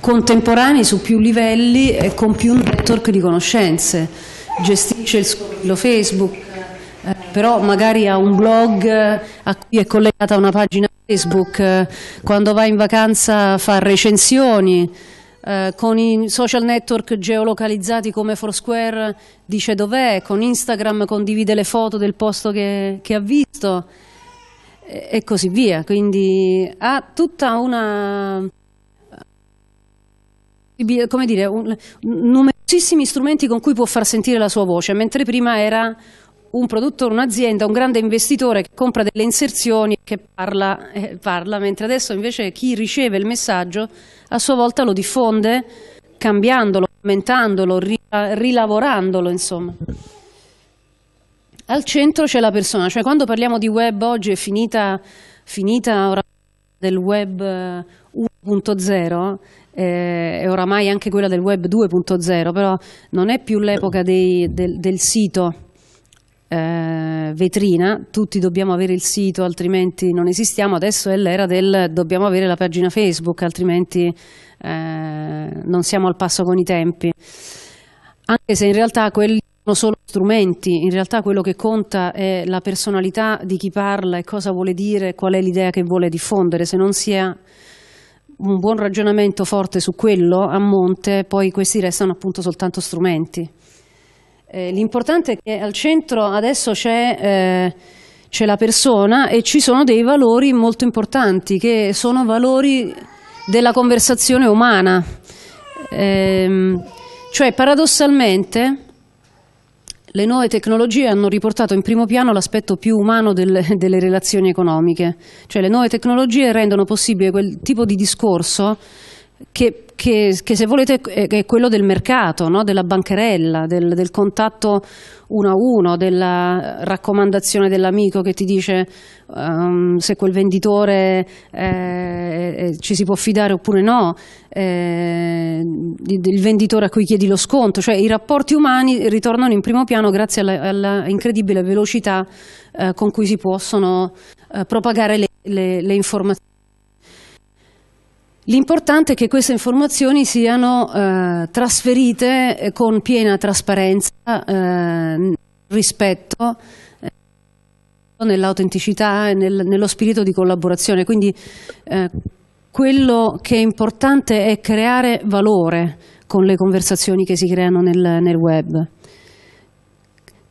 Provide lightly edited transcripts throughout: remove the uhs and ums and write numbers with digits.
contemporanei su più livelli e con più network di conoscenze. Gestisce il suo profilo Facebook, però magari ha un blog a cui è collegata una pagina Facebook, quando va in vacanza fa recensioni, con i social network geolocalizzati come Foursquare dice dov'è, con Instagram condivide le foto del posto che ha visto e così via. Quindi ha tutta una, come dire, numerosissimi strumenti con cui può far sentire la sua voce, mentre prima era un produttore, un'azienda, un grande investitore che compra delle inserzioni che parla, mentre adesso invece chi riceve il messaggio a sua volta lo diffonde cambiandolo, commentandolo, rilavorandolo, insomma. Al centro c'è la persona, cioè quando parliamo di web oggi è finita oramai del web 1.0, e oramai anche quella del web 2.0, però non è più l'epoca del sito vetrina, tutti dobbiamo avere il sito altrimenti non esistiamo. Adesso è l'era del dobbiamo avere la pagina Facebook altrimenti non siamo al passo con i tempi, anche se in realtà quelli sono solo strumenti. In realtà quello che conta è la personalità di chi parla e cosa vuole dire, qual è l'idea che vuole diffondere. Se non si ha un buon ragionamento forte su quello a monte, poi questi restano appunto soltanto strumenti. L'importante è che al centro adesso c'è la persona e ci sono dei valori molto importanti che sono valori della conversazione umana, cioè paradossalmente le nuove tecnologie hanno riportato in primo piano l'aspetto più umano delle relazioni economiche, cioè le nuove tecnologie rendono possibile quel tipo di discorso che se volete è quello del mercato, no? Della bancherella, del contatto uno a uno, della raccomandazione dell'amico che ti dice se quel venditore ci si può fidare oppure no, il venditore a cui chiedi lo sconto. Cioè i rapporti umani ritornano in primo piano grazie alla incredibile velocità con cui si possono propagare le informazioni. L'importante è che queste informazioni siano trasferite con piena trasparenza, rispetto, nell'autenticità e nello spirito di collaborazione. Quindi quello che è importante è creare valore con le conversazioni che si creano nel web.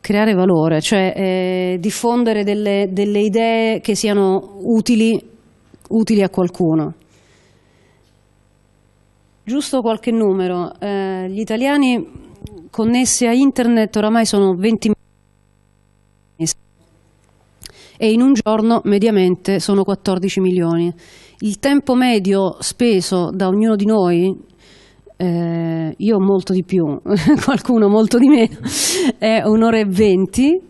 Creare valore, cioè diffondere delle idee che siano utili a qualcuno. Giusto qualche numero, gli italiani connessi a internet oramai sono 20 milioni e in un giorno mediamente sono 14 milioni. Il tempo medio speso da ognuno di noi, io molto di più, qualcuno molto di meno, è un'ora e 20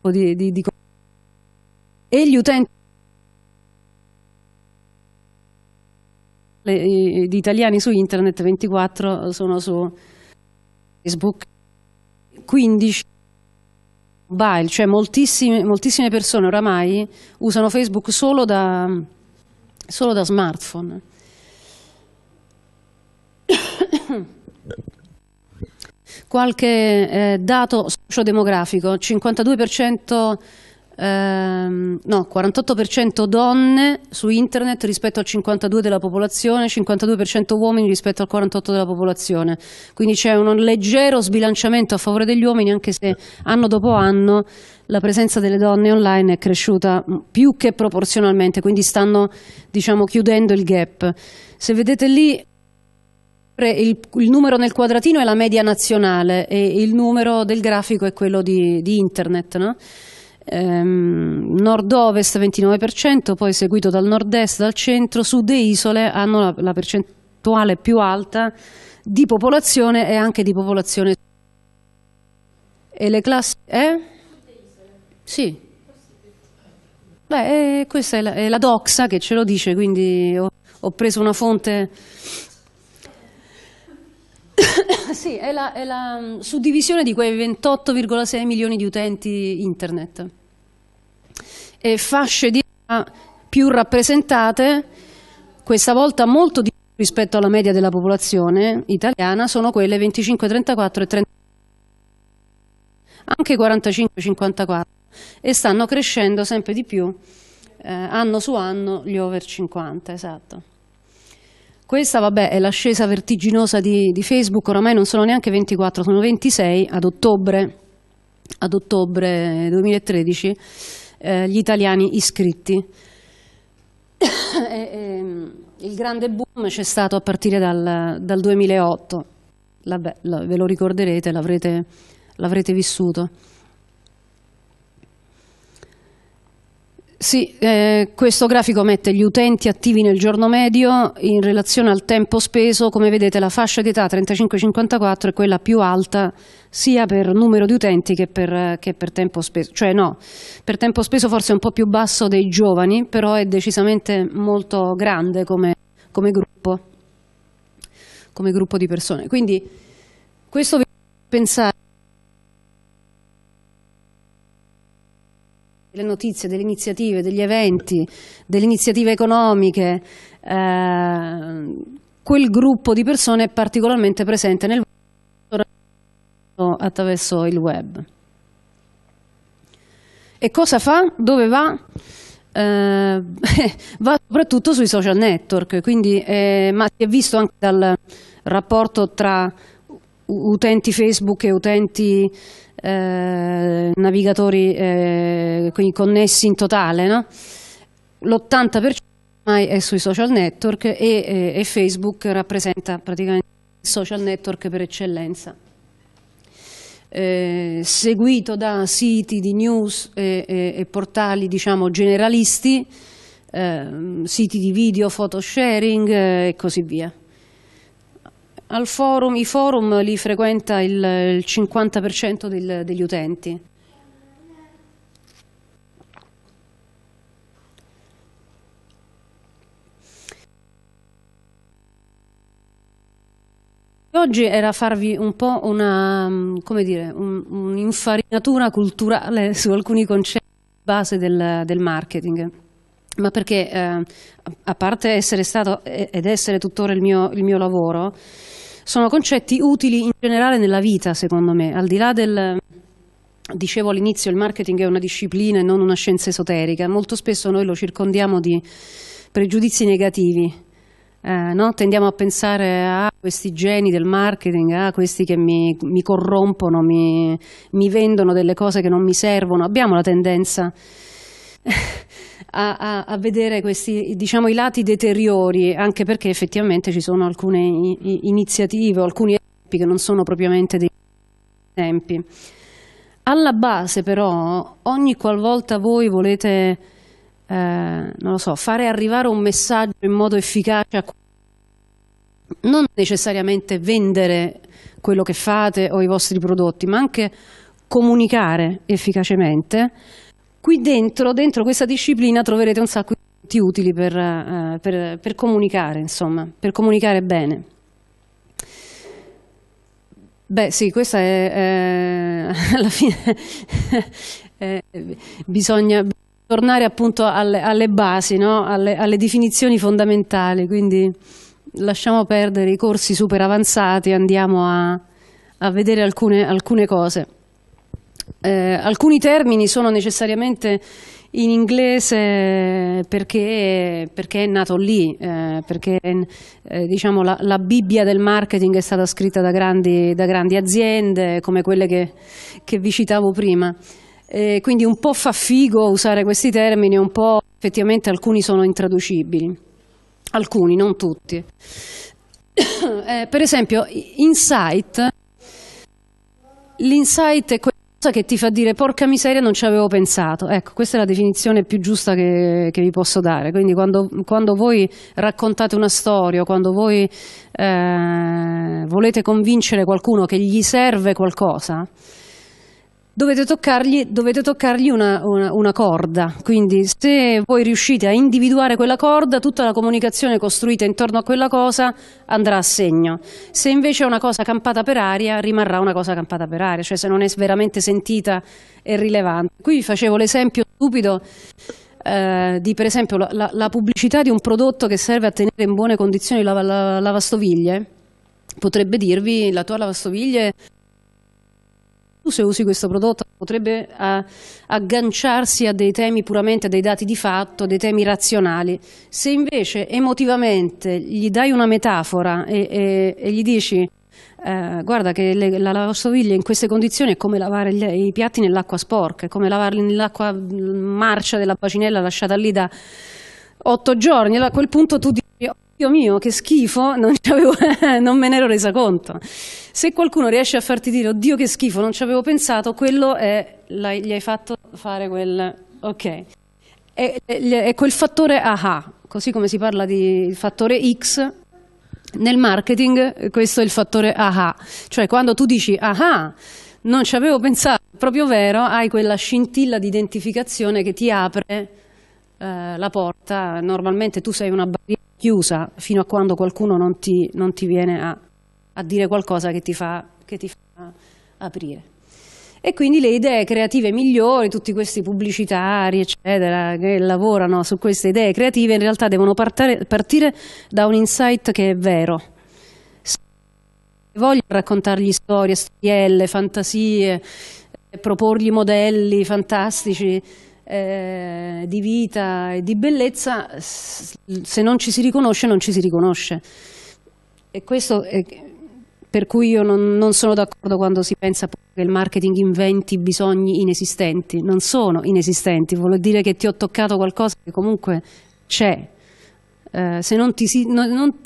di e gli utenti di italiani su internet 24 sono su Facebook, 15 mobile, cioè moltissime persone oramai usano Facebook solo da smartphone. Qualche dato sociodemografico: 48% donne su internet rispetto al 52% della popolazione, 52% uomini rispetto al 48% della popolazione. Quindi c'è un leggero sbilanciamento a favore degli uomini, anche se anno dopo anno la presenza delle donne online è cresciuta più che proporzionalmente, quindi stanno, diciamo, chiudendo il gap. Se vedete lì il numero nel quadratino è la media nazionale e il numero del grafico è quello di internet, no? Nord-ovest 29%, poi seguito dal nord-est, dal centro, sud e isole hanno la percentuale più alta di popolazione e anche di popolazione. E le classi? Sì. Beh, questa è la DOXA che ce lo dice, quindi ho preso una fonte. Sì, è la suddivisione di quei 28,6 milioni di utenti internet. E fasce di età più rappresentate, questa volta molto di rispetto alla media della popolazione italiana sono quelle 25, 34 e 30, anche 45, 54, e stanno crescendo sempre di più anno su anno gli over 50, esatto. Questa, vabbè, è l'ascesa vertiginosa di Facebook, oramai non sono neanche 24, sono 26 ad ottobre 2013 gli italiani iscritti. Il grande boom c'è stato a partire dal 2008, vabbè, ve lo ricorderete, l'avrete vissuto. Sì, questo grafico mette gli utenti attivi nel giorno medio in relazione al tempo speso. Come vedete la fascia di età 35-54 è quella più alta sia per numero di utenti che per tempo speso, cioè no, per tempo speso forse è un po' più basso dei giovani, però è decisamente molto grande come gruppo di persone. Quindi questo vi fa pensare delle notizie, delle iniziative, degli eventi, delle iniziative economiche, quel gruppo di persone è particolarmente presente nel web attraverso il web. E cosa fa? Dove va? Va soprattutto sui social network, quindi, ma si è visto anche dal rapporto tra utenti Facebook e utenti navigatori quindi connessi in totale, no? L'80% ormai è sui social network e Facebook rappresenta praticamente il social network per eccellenza, seguito da siti di news e portali, diciamo, generalisti, siti di video, photo sharing e così via. Al forum, i forum li frequenta il 50% degli utenti. Oggi era farvi un po' un'infarinatura culturale su alcuni concetti base del marketing. Ma perché, a parte essere stato ed essere tuttora il mio lavoro, sono concetti utili in generale nella vita, secondo me. Al di là dicevo all'inizio, il marketing è una disciplina e non una scienza esoterica. Molto spesso noi lo circondiamo di pregiudizi negativi, no? Tendiamo a pensare a questi geni del marketing, a questi che mi corrompono, mi vendono delle cose che non mi servono. Abbiamo la tendenza a vedere questi, diciamo, i lati deteriori, anche perché effettivamente ci sono alcune iniziative, alcuni esempi che non sono propriamente dei esempi. Alla base però, ogni qualvolta voi volete non lo so, fare arrivare un messaggio in modo efficace, non necessariamente vendere quello che fate o i vostri prodotti, ma anche comunicare efficacemente. Qui dentro questa disciplina troverete un sacco di punti utili per comunicare, insomma, per comunicare bene. Beh sì, questa è alla fine bisogna tornare appunto alle basi, no? alle definizioni fondamentali, quindi lasciamo perdere i corsi super avanzati e andiamo a vedere alcune cose. Alcuni termini sono necessariamente in inglese perché è nato lì, perché diciamo la Bibbia del marketing è stata scritta da grandi aziende come quelle che vi citavo prima, quindi un po' fa figo usare questi termini, un po' effettivamente alcuni sono intraducibili, alcuni, non tutti. Per esempio insight, l'insight è che ti fa dire porca miseria, non ci avevo pensato. Ecco, questa è la definizione più giusta che vi posso dare. Quindi quando voi raccontate una storia, quando voi volete convincere qualcuno che gli serve qualcosa, dovete toccargli una corda. Quindi se voi riuscite a individuare quella corda, tutta la comunicazione costruita intorno a quella cosa andrà a segno. Se invece è una cosa campata per aria, rimarrà una cosa campata per aria, cioè se non è veramente sentita e rilevante. Qui vi facevo l'esempio stupido di per esempio la pubblicità di un prodotto che serve a tenere in buone condizioni la lavastoviglie, potrebbe dirvi: la tua lavastoviglie, tu se usi questo prodotto, potrebbe agganciarsi a dei temi puramente, a dei dati di fatto, dei temi razionali. Se invece emotivamente gli dai una metafora e gli dici guarda che la lavastoviglie in queste condizioni è come lavare i piatti nell'acqua sporca, è come lavarli nell'acqua marcia della bacinella lasciata lì da 8 giorni, a quel punto tu dici: oh, Dio mio, che schifo, non me ne ero resa conto. Se qualcuno riesce a farti dire: oddio che schifo, non ci avevo pensato, quello è, gli hai fatto fare quel ok, è quel fattore aha. Così come si parla di fattore X nel marketing, questo è il fattore aha, cioè quando tu dici: aha, non ci avevo pensato, è proprio vero, hai quella scintilla di identificazione che ti apre la porta. Normalmente tu sei una barriera chiusa fino a quando qualcuno non ti viene a dire qualcosa che ti fa aprire. E quindi le idee creative migliori, tutti questi pubblicitari eccetera che lavorano su queste idee creative, in realtà devono partire da un insight che è vero. Se voglio raccontargli storie, storielle, fantasie, proporgli modelli fantastici di vita e di bellezza, se non ci si riconosce, non ci si riconosce. E questo è per cui io non sono d'accordo quando si pensa che il marketing inventi bisogni inesistenti. Non sono inesistenti, vuol dire che ti ho toccato qualcosa che comunque c'è. Se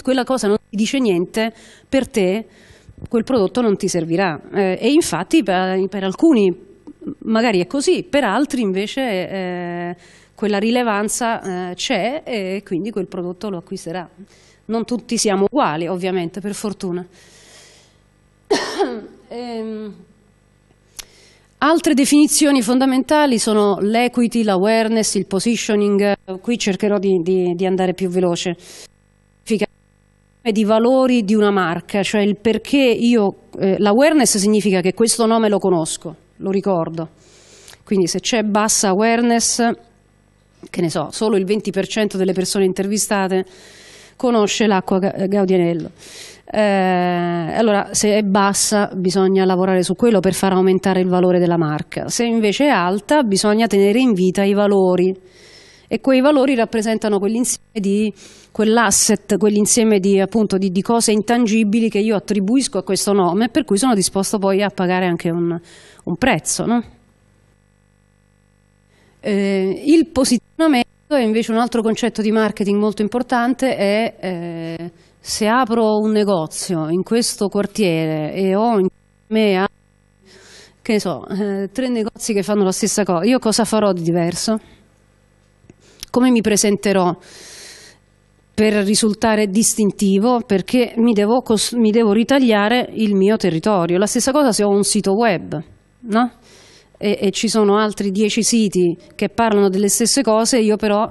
quella cosa non ti dice niente, per te quel prodotto non ti servirà. E infatti per alcuni magari è così, per altri invece quella rilevanza c'è e quindi quel prodotto lo acquisterà. Non tutti siamo uguali, ovviamente, per fortuna. Altre definizioni fondamentali sono l'equity, l'awareness, il positioning. Qui cercherò di andare più veloce. Significa di valori di una marca, cioè il perché io l'awareness significa che questo nome lo conosco, lo ricordo. Quindi se c'è bassa awareness, che ne so, solo il 20% delle persone intervistate conosce l'acqua Gaudianello. Allora, se è bassa bisogna lavorare su quello per far aumentare il valore della marca. Se invece è alta, bisogna tenere in vita i valori, e quei valori rappresentano quell'insieme di quell'asset, quell'insieme di, appunto, di cose intangibili che io attribuisco a questo nome, per cui sono disposto poi a pagare anche un prezzo, no? Il posizionamento è invece un altro concetto di marketing molto importante. È se apro un negozio in questo quartiere e ho in me, che ne so, 3 negozi che fanno la stessa cosa, io cosa farò di diverso? Come mi presenterò per risultare distintivo? Perché mi devo ritagliare il mio territorio. La stessa cosa se ho un sito web, no? E ci sono altri 10 siti che parlano delle stesse cose, io però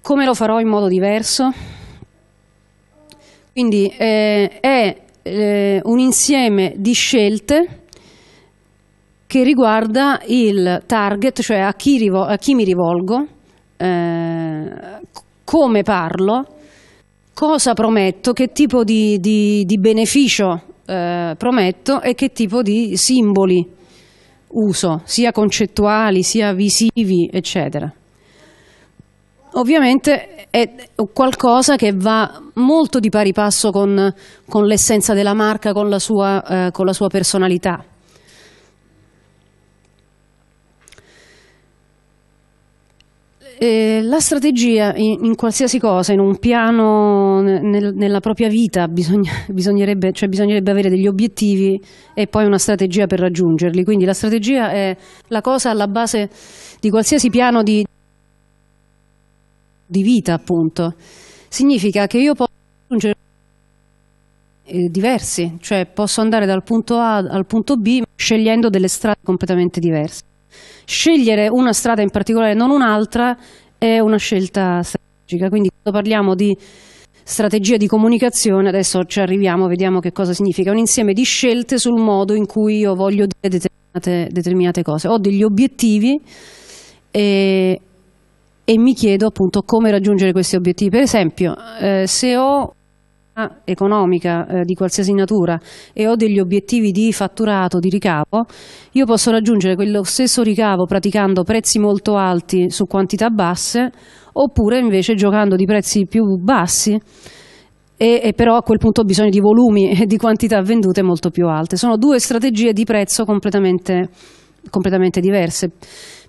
come lo farò in modo diverso? Quindi è un insieme di scelte che riguarda il target, cioè a chi mi rivolgo, come parlo, cosa prometto, che tipo di beneficio prometto e che tipo di simboli uso, sia concettuali, sia visivi, eccetera. Ovviamente è qualcosa che va molto di pari passo con l'essenza della marca, con la sua personalità. La strategia in qualsiasi cosa, in un piano, nella propria vita, bisognerebbe avere degli obiettivi e poi una strategia per raggiungerli. Quindi la strategia è la cosa alla base di qualsiasi piano di vita, appunto. Significa che io posso raggiungere diversi, cioè posso andare dal punto A al punto B scegliendo delle strade completamente diverse. Scegliere una strada in particolare e non un'altra è una scelta strategica. Quindi quando parliamo di strategia di comunicazione, adesso ci arriviamo, vediamo che cosa significa. È un insieme di scelte sul modo in cui io voglio dire determinate cose. Ho degli obiettivi e mi chiedo appunto come raggiungere questi obiettivi. Per esempio, se ho economica di qualsiasi natura e ho degli obiettivi di fatturato, di ricavo, io posso raggiungere quello stesso ricavo praticando prezzi molto alti su quantità basse, oppure invece giocando di prezzi più bassi e però a quel punto ho bisogno di volumi e di quantità vendute molto più alte. Sono due strategie di prezzo completamente diverse.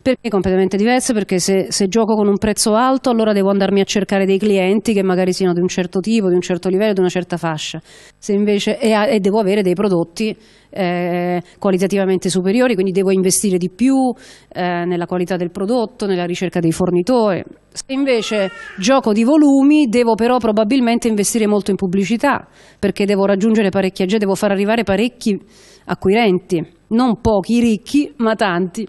Perché completamente diverse? Perché se gioco con un prezzo alto, allora devo andarmi a cercare dei clienti che magari siano di un certo tipo, di un certo livello, di una certa fascia. Se invece, e devo avere dei prodotti qualitativamente superiori, quindi devo investire di più nella qualità del prodotto, nella ricerca dei fornitori. Se invece gioco di volumi, devo però probabilmente investire molto in pubblicità, perché devo raggiungere parecchia gente, devo far arrivare parecchi acquirenti, non pochi ricchi, ma tanti.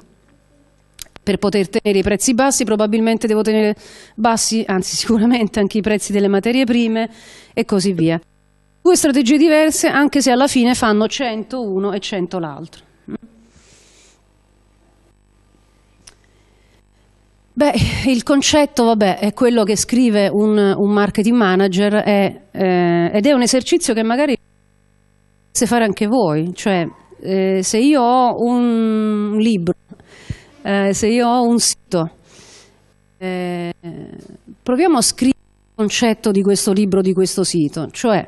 Per poter tenere i prezzi bassi probabilmente devo tenere bassi, anzi sicuramente, anche i prezzi delle materie prime e così via. Due strategie diverse, anche se alla fine fanno 100 uno e 100 l'altro. Beh, il concetto, vabbè, è quello che scrive un marketing manager ed è un esercizio che magari potete fare anche voi. Cioè, se io ho un libro, se io ho un sito, proviamo a scrivere il concetto di questo libro, di questo sito. Cioè,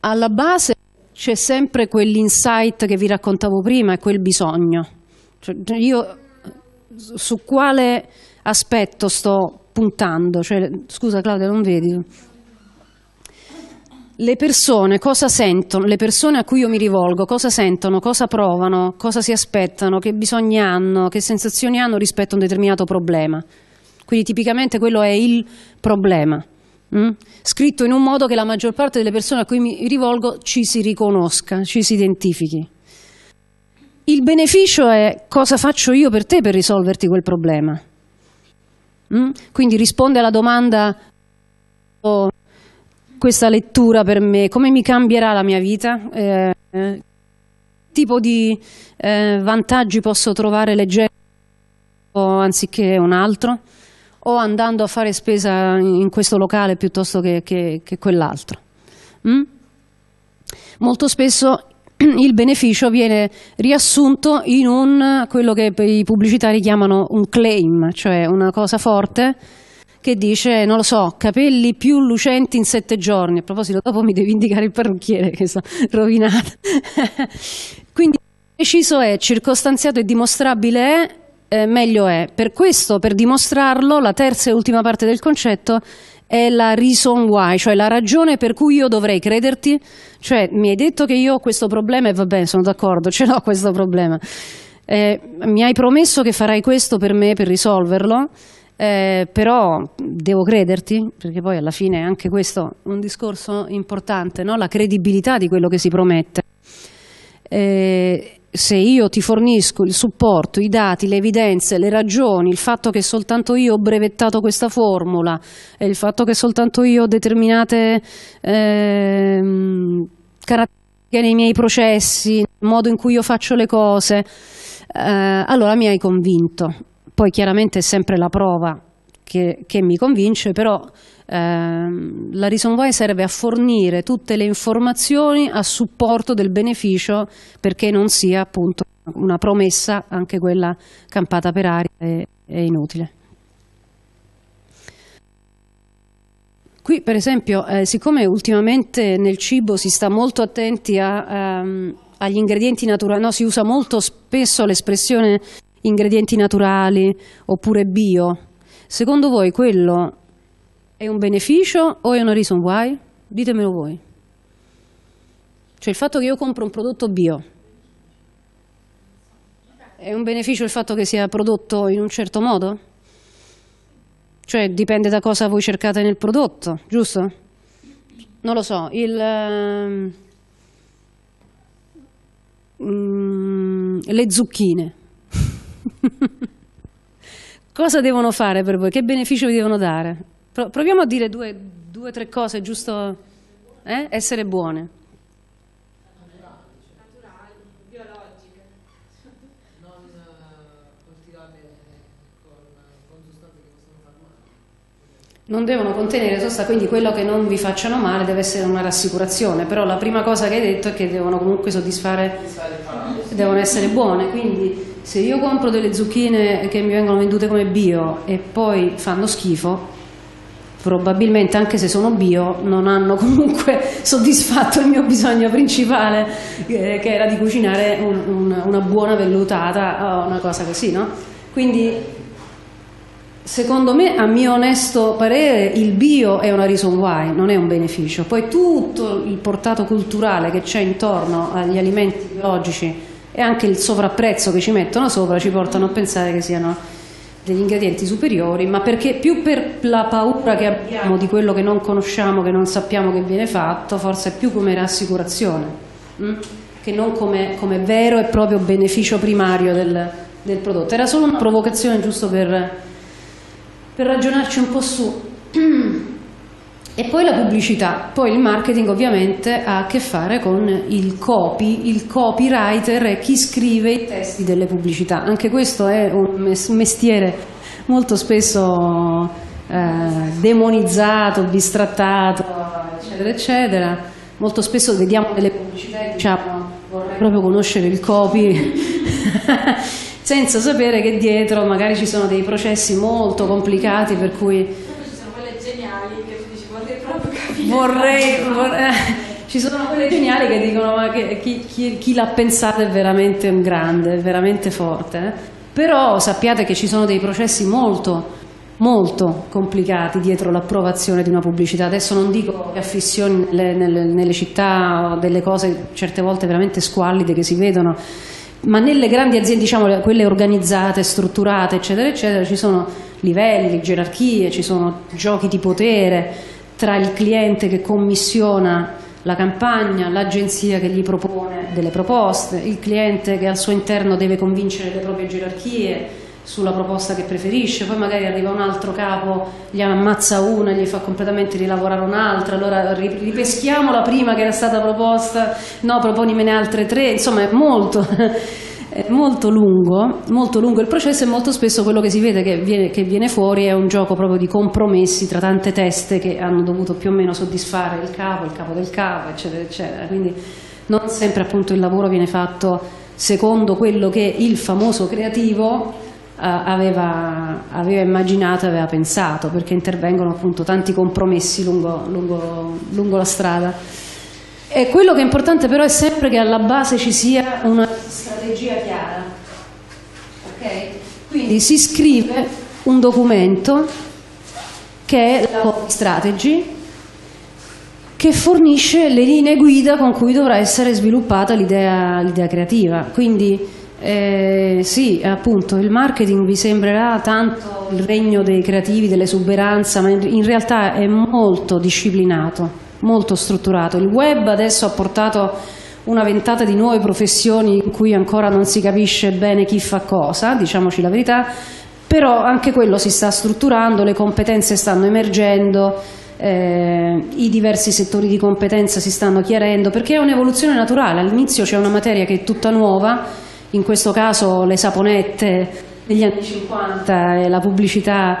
alla base c'è sempre quell'insight che vi raccontavo prima e quel bisogno. Cioè, io su quale aspetto sto puntando? Cioè, scusa Claudia, non vedi? Le persone cosa sentono? Le persone a cui io mi rivolgo cosa sentono, cosa provano, cosa si aspettano, che bisogni hanno, che sensazioni hanno rispetto a un determinato problema? Quindi tipicamente quello è il problema, scritto in un modo che la maggior parte delle persone a cui mi rivolgo ci si riconosca, ci si identifichi. Il beneficio è cosa faccio io per te per risolverti quel problema. Quindi risponde alla domanda: questa lettura per me, come mi cambierà la mia vita? Che tipo di vantaggi posso trovare leggendo anziché un altro? O andando a fare spesa in questo locale piuttosto che quell'altro? Molto spesso il beneficio viene riassunto in quello che i pubblicitari chiamano un claim, cioè una cosa forte, che dice, non lo so, capelli più lucenti in 7 giorni. A proposito, dopo mi devi indicare il parrucchiere che sta rovinata. Quindi preciso è, circostanziato e dimostrabile è, meglio è. Per questo, per dimostrarlo, la terza e ultima parte del concetto è la reason why, cioè la ragione per cui io dovrei crederti. Cioè, mi hai detto che io ho questo problema e va bene, sono d'accordo, ce l'ho questo problema. Mi hai promesso che farai questo per me, per risolverlo. Però devo crederti, perché poi alla fine è anche questo un discorso importante, no? La credibilità di quello che si promette. Se io ti fornisco il supporto, i dati, le evidenze, le ragioni, il fatto che soltanto io ho brevettato questa formula, e il fatto che soltanto io ho determinate caratteristiche nei miei processi, nel modo in cui io faccio le cose, allora mi hai convinto. Poi chiaramente è sempre la prova che mi convince, però la reason why serve a fornire tutte le informazioni a supporto del beneficio, perché non sia appunto una promessa, anche quella campata per aria è inutile. Qui per esempio, siccome ultimamente nel cibo si sta molto attenti agli ingredienti naturali, no, si usa molto spesso l'espressione ingredienti naturali oppure bio, secondo voi quello è un beneficio o è una reason why? Ditemelo voi. Cioè, il fatto che io compro un prodotto bio, è un beneficio il fatto che sia prodotto in un certo modo? Cioè, dipende da cosa voi cercate nel prodotto, giusto? Non lo so, le zucchine cosa devono fare per voi? Che beneficio vi devono dare? Proviamo a dire due o tre cose, giusto? Essere buone. Naturali, biologiche. Non coltivate con Non devono contenere sostanze, quindi quello che non vi facciano male deve essere una rassicurazione, però la prima cosa che hai detto è che devono comunque soddisfare, devono essere buone, quindi se io compro delle zucchine che mi vengono vendute come bio e poi fanno schifo, probabilmente anche se sono bio non hanno comunque soddisfatto il mio bisogno principale, che era di cucinare una buona vellutata o una cosa così, no? Quindi secondo me, a mio onesto parere, il bio è una reason why, non è un beneficio. Poi tutto il portato culturale che c'è intorno agli alimenti biologici e anche il sovrapprezzo che ci mettono sopra ci portano a pensare che siano degli ingredienti superiori, ma perché più per la paura che abbiamo di quello che non conosciamo, che non sappiamo che viene fatto, forse è più come rassicurazione, che non come vero e proprio beneficio primario del prodotto. Era solo una provocazione, giusto per ragionarci un po' su. E poi la pubblicità, poi il marketing ovviamente ha a che fare con il copy, il copywriter è chi scrive i testi delle pubblicità, anche questo è un mestiere molto spesso demonizzato, bistrattato, eccetera eccetera. Molto spesso vediamo delle pubblicità e diciamo vorrei proprio conoscere il copy senza sapere che dietro magari ci sono dei processi molto complicati per cui... ci sono quelle geniali che dicono ma che, chi l'ha pensato è veramente un grande, è veramente forte, eh? Però sappiate che ci sono dei processi molto molto complicati dietro l'approvazione di una pubblicità. Adesso non dico affissioni nelle città o delle cose certe volte veramente squallide che si vedono, ma nelle grandi aziende, diciamo quelle organizzate, strutturate eccetera eccetera, ci sono livelli, gerarchie, ci sono giochi di potere tra il cliente che commissiona la campagna, l'agenzia che gli propone delle proposte, il cliente che al suo interno deve convincere le proprie gerarchie sulla proposta che preferisce, poi magari arriva un altro capo, gli ammazza una, gli fa completamente rilavorare un'altra, allora ripeschiamo la prima che era stata proposta, no, proponimene altre tre, insomma è molto lungo il processo, e molto spesso quello che si vede che viene fuori è un gioco proprio di compromessi tra tante teste che hanno dovuto più o meno soddisfare il capo del capo, eccetera, eccetera. Quindi non sempre appunto il lavoro viene fatto secondo quello che il famoso creativo aveva immaginato, aveva pensato, perché intervengono appunto tanti compromessi lungo la strada. E quello che è importante però è sempre che alla base ci sia una strategia chiara, okay? Quindi si scrive un documento che è la copy strategy, che fornisce le linee guida con cui dovrà essere sviluppata l'idea creativa. Quindi sì, appunto il marketing vi sembrerà tanto il regno dei creativi, dell'esuberanza, ma in realtà è molto disciplinato, molto strutturato. Il web adesso ha portato una ventata di nuove professioni in cui ancora non si capisce bene chi fa cosa, diciamoci la verità, però anche quello si sta strutturando, le competenze stanno emergendo, i diversi settori di competenza si stanno chiarendo, perché è un'evoluzione naturale. All'inizio c'è una materia che è tutta nuova, in questo caso le saponette degli anni 50 e la pubblicità,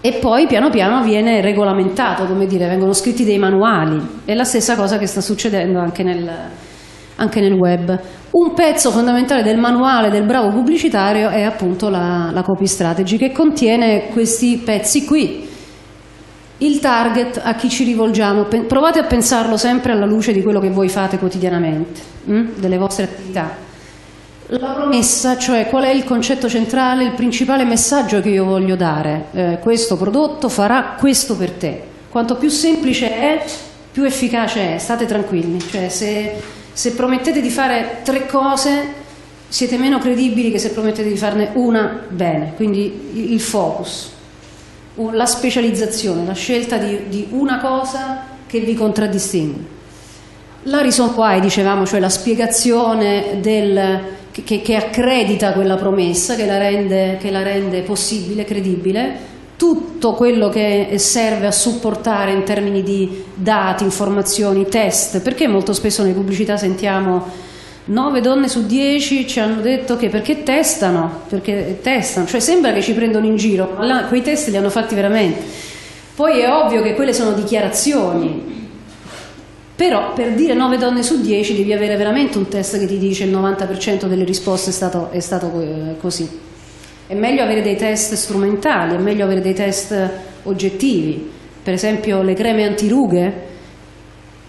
e poi piano piano viene regolamentato, come dire, vengono scritti dei manuali. È la stessa cosa che sta succedendo anche nel web. Un pezzo fondamentale del manuale del bravo pubblicitario è appunto la copy strategy, che contiene questi pezzi qui. Il target, a chi ci rivolgiamo, provate a pensarlo sempre alla luce di quello che voi fate quotidianamente, delle vostre attività. La promessa, cioè qual è il concetto centrale, il principale messaggio che io voglio dare. Questo prodotto farà questo per te. Quanto più semplice è, più efficace è, state tranquilli. Cioè, se promettete di fare 3 cose, siete meno credibili che se promettete di farne una bene. Quindi il focus, la specializzazione, la scelta di una cosa che vi contraddistingue. La reason why, dicevamo, cioè la spiegazione che accredita quella promessa, che la rende possibile, credibile. Tutto quello che serve a supportare in termini di dati, informazioni, test, perché molto spesso nelle pubblicità sentiamo 9 donne su 10 ci hanno detto che perché testano, cioè sembra che ci prendono in giro, ma quei test li hanno fatti veramente. Poi è ovvio che quelle sono dichiarazioni, però per dire 9 donne su 10 devi avere veramente un test che ti dice il 90% delle risposte è stato così. È meglio avere dei test strumentali, è meglio avere dei test oggettivi, per esempio le creme antirughe.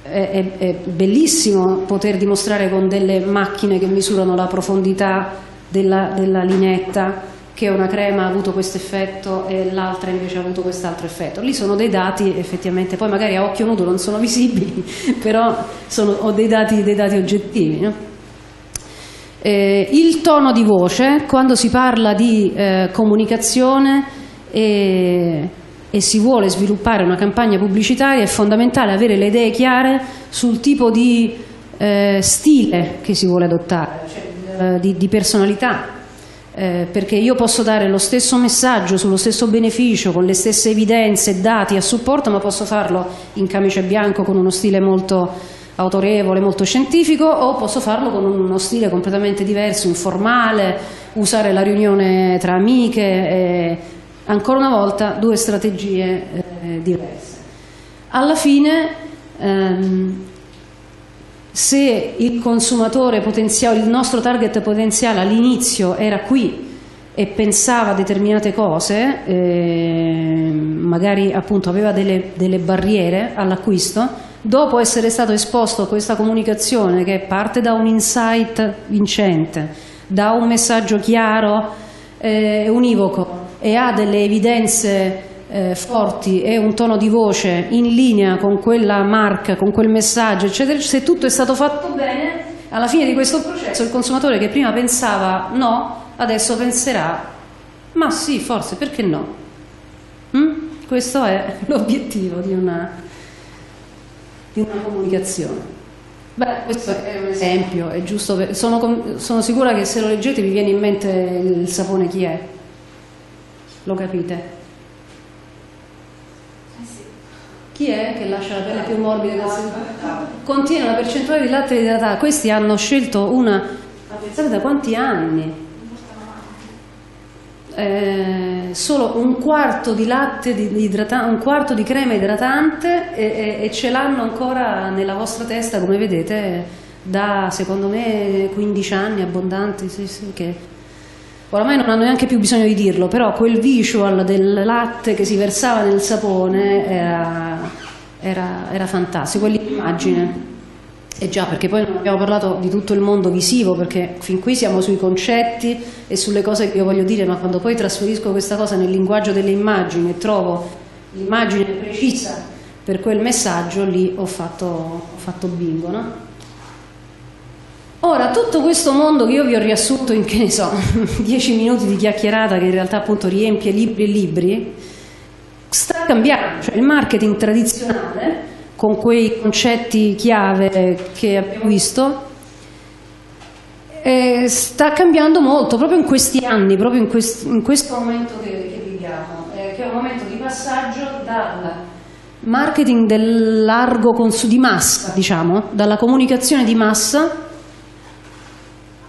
È bellissimo poter dimostrare con delle macchine che misurano la profondità della lineetta che una crema ha avuto questo effetto e l'altra invece ha avuto quest'altro effetto. Lì sono dei dati effettivamente, poi magari a occhio nudo non sono visibili, però ho dei dati oggettivi, no? Il tono di voce, quando si parla di comunicazione e si vuole sviluppare una campagna pubblicitaria, è fondamentale avere le idee chiare sul tipo di stile che si vuole adottare, cioè di personalità, perché io posso dare lo stesso messaggio sullo stesso beneficio, con le stesse evidenze e dati a supporto, ma posso farlo in camice bianco con uno stile molto autorevole, molto scientifico, o posso farlo con uno stile completamente diverso, informale, usare la riunione tra amiche Ancora una volta due strategie diverse. Alla fine, se il consumatore potenziale, il nostro target potenziale all'inizio era qui e pensava determinate cose, magari appunto aveva delle barriere all'acquisto, dopo essere stato esposto a questa comunicazione che parte da un insight vincente, da un messaggio chiaro e univoco, e ha delle evidenze forti e un tono di voce in linea con quella marca, con quel messaggio, eccetera, se tutto è stato fatto bene, alla fine di questo processo il consumatore che prima pensava no, adesso penserà ma sì, forse, perché no? Questo è l'obiettivo di una comunicazione. Beh, questo è un esempio, è giusto per... sono sicura che se lo leggete vi viene in mente il sapone Chi è? Lo capite? Eh sì. Chi è che lascia la pelle più morbida? Contiene una percentuale di latte di idratato. Questi hanno scelto una... Ma pensate da quanti anni? Solo un quarto di latte di idratante, un quarto di crema idratante e ce l'hanno ancora nella vostra testa, come vedete, da secondo me 15 anni abbondanti, sì, che... Oramai non hanno neanche più bisogno di dirlo, però quel visual del latte che si versava nel sapone era fantastico, quell'immagine. E già, perché poi non abbiamo parlato di tutto il mondo visivo, perché fin qui siamo sui concetti e sulle cose che io voglio dire, ma quando poi trasferisco questa cosa nel linguaggio delle immagini e trovo l'immagine precisa per quel messaggio, lì ho fatto bingo, no? Ora, tutto questo mondo che io vi ho riassunto in, che ne so, 10 minuti di chiacchierata, che in realtà appunto riempie libri e libri, sta cambiando. Cioè, il marketing tradizionale, con quei concetti chiave che abbiamo visto, sta cambiando molto, proprio in questi anni, proprio in questo momento che viviamo, che è un momento di passaggio dal marketing del largo consumo di massa, diciamo, dalla comunicazione di massa,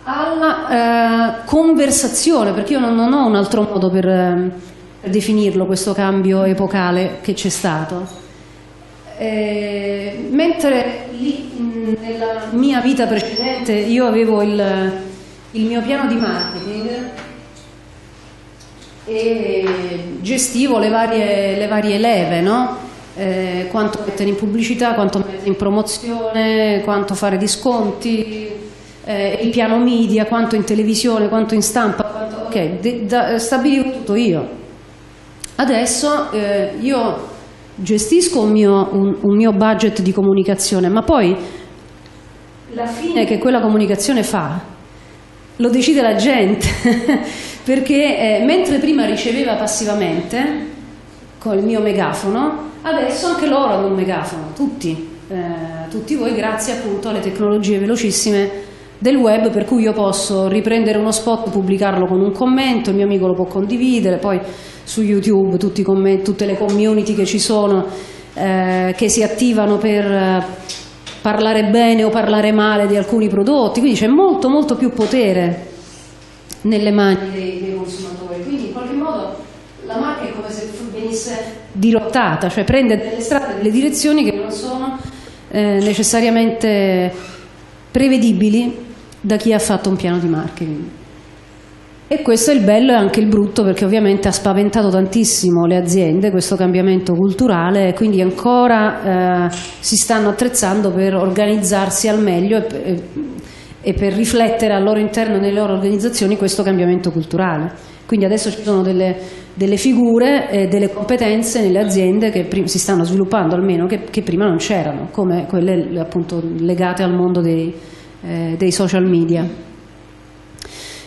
alla conversazione, perché io non ho un altro modo per definirlo questo cambio epocale che c'è stato. Mentre lì, nella mia vita precedente, io avevo il mio piano di marketing e gestivo le varie leve, no? Quanto mettere in pubblicità, quanto mettere in promozione, quanto fare di sconti, il piano media, quanto in televisione, quanto in stampa, stabilivo tutto io. Adesso io gestisco un mio budget di comunicazione, ma poi la fine che quella comunicazione fa lo decide la gente, perché mentre prima riceveva passivamente con il mio megafono, adesso anche loro hanno un megafono, tutti voi, grazie appunto alle tecnologie velocissime del web, per cui io posso riprendere uno spot, pubblicarlo con un commento, il mio amico lo può condividere, poi su YouTube tutte le community che ci sono che si attivano per parlare bene o parlare male di alcuni prodotti, quindi c'è molto molto più potere nelle mani dei consumatori, quindi in qualche modo la marca è come se venisse dirottata, cioè prende delle strade, delle direzioni che non sono necessariamente prevedibili da chi ha fatto un piano di marketing. E questo è il bello e anche il brutto, perché ovviamente ha spaventato tantissimo le aziende questo cambiamento culturale, e quindi ancora si stanno attrezzando per organizzarsi al meglio e per riflettere al loro interno e nelle loro organizzazioni questo cambiamento culturale. Quindi adesso ci sono delle figure e delle competenze nelle aziende che si stanno sviluppando, almeno che prima non c'erano, come quelle appunto legate al mondo dei social media.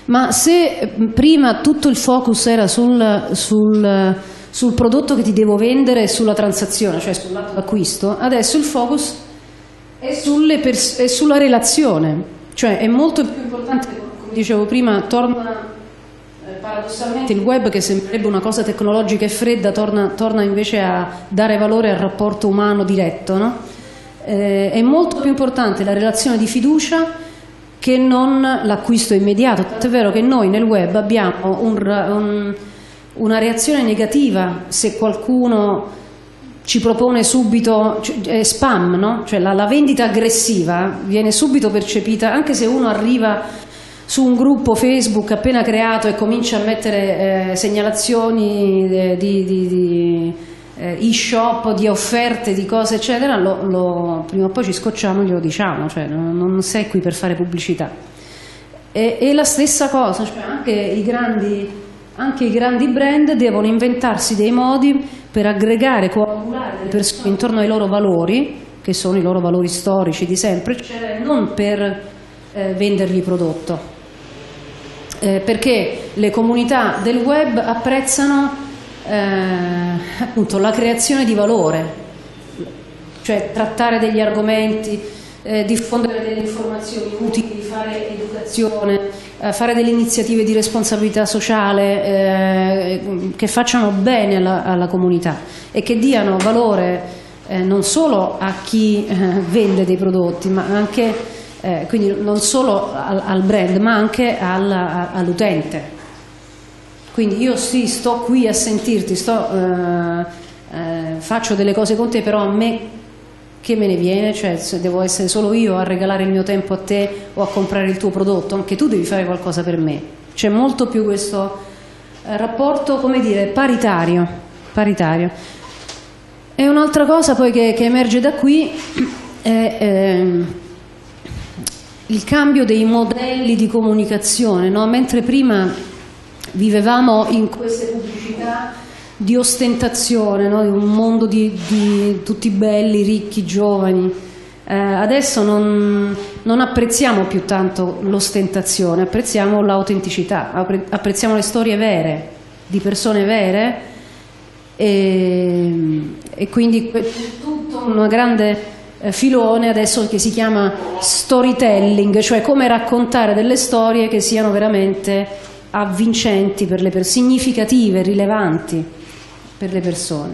Ma se prima tutto il focus era sul prodotto che ti devo vendere e sulla transazione, cioè sull'atto d'acquisto, adesso il focus è sulla relazione, cioè è molto più importante, come dicevo prima, torna paradossalmente il web, che sembrerebbe una cosa tecnologica e fredda, torna invece a dare valore al rapporto umano diretto, no? È molto più importante la relazione di fiducia che non l'acquisto immediato, tant'è vero che noi nel web abbiamo una reazione negativa se qualcuno ci propone subito spam, no? Cioè la vendita aggressiva viene subito percepita, anche se uno arriva su un gruppo Facebook appena creato e comincia a mettere segnalazioni di e-shop, di offerte, di cose eccetera, prima o poi ci scocciamo e glielo diciamo, cioè non sei qui per fare pubblicità. E la stessa cosa, cioè anche i grandi brand devono inventarsi dei modi per aggregare, coagulare le persone intorno ai loro valori, che sono i loro valori storici di sempre, cioè non per vendergli prodotto, perché le comunità del web apprezzano appunto la creazione di valore, cioè trattare degli argomenti, diffondere delle informazioni utili, fare educazione, fare delle iniziative di responsabilità sociale che facciano bene alla comunità e che diano valore non solo a chi vende dei prodotti, ma anche quindi non solo al brand, ma anche all'utente. Quindi io sì, sto qui a sentirti, faccio delle cose con te, però a me che me ne viene? Cioè se devo essere solo io a regalare il mio tempo a te o a comprare il tuo prodotto, anche tu devi fare qualcosa per me. C'è molto più questo rapporto, come dire, paritario. E un'altra cosa poi che emerge da qui è il cambio dei modelli di comunicazione, no? Mentre prima vivevamo in queste pubblicità di ostentazione, no? Di un mondo di tutti belli, ricchi, giovani. Adesso non apprezziamo più tanto l'ostentazione, apprezziamo l'autenticità, apprezziamo le storie vere, di persone vere, e quindi c'è tutto un grande filone adesso che si chiama storytelling, cioè come raccontare delle storie che siano veramente avvincenti per le persone, significative, rilevanti per le persone.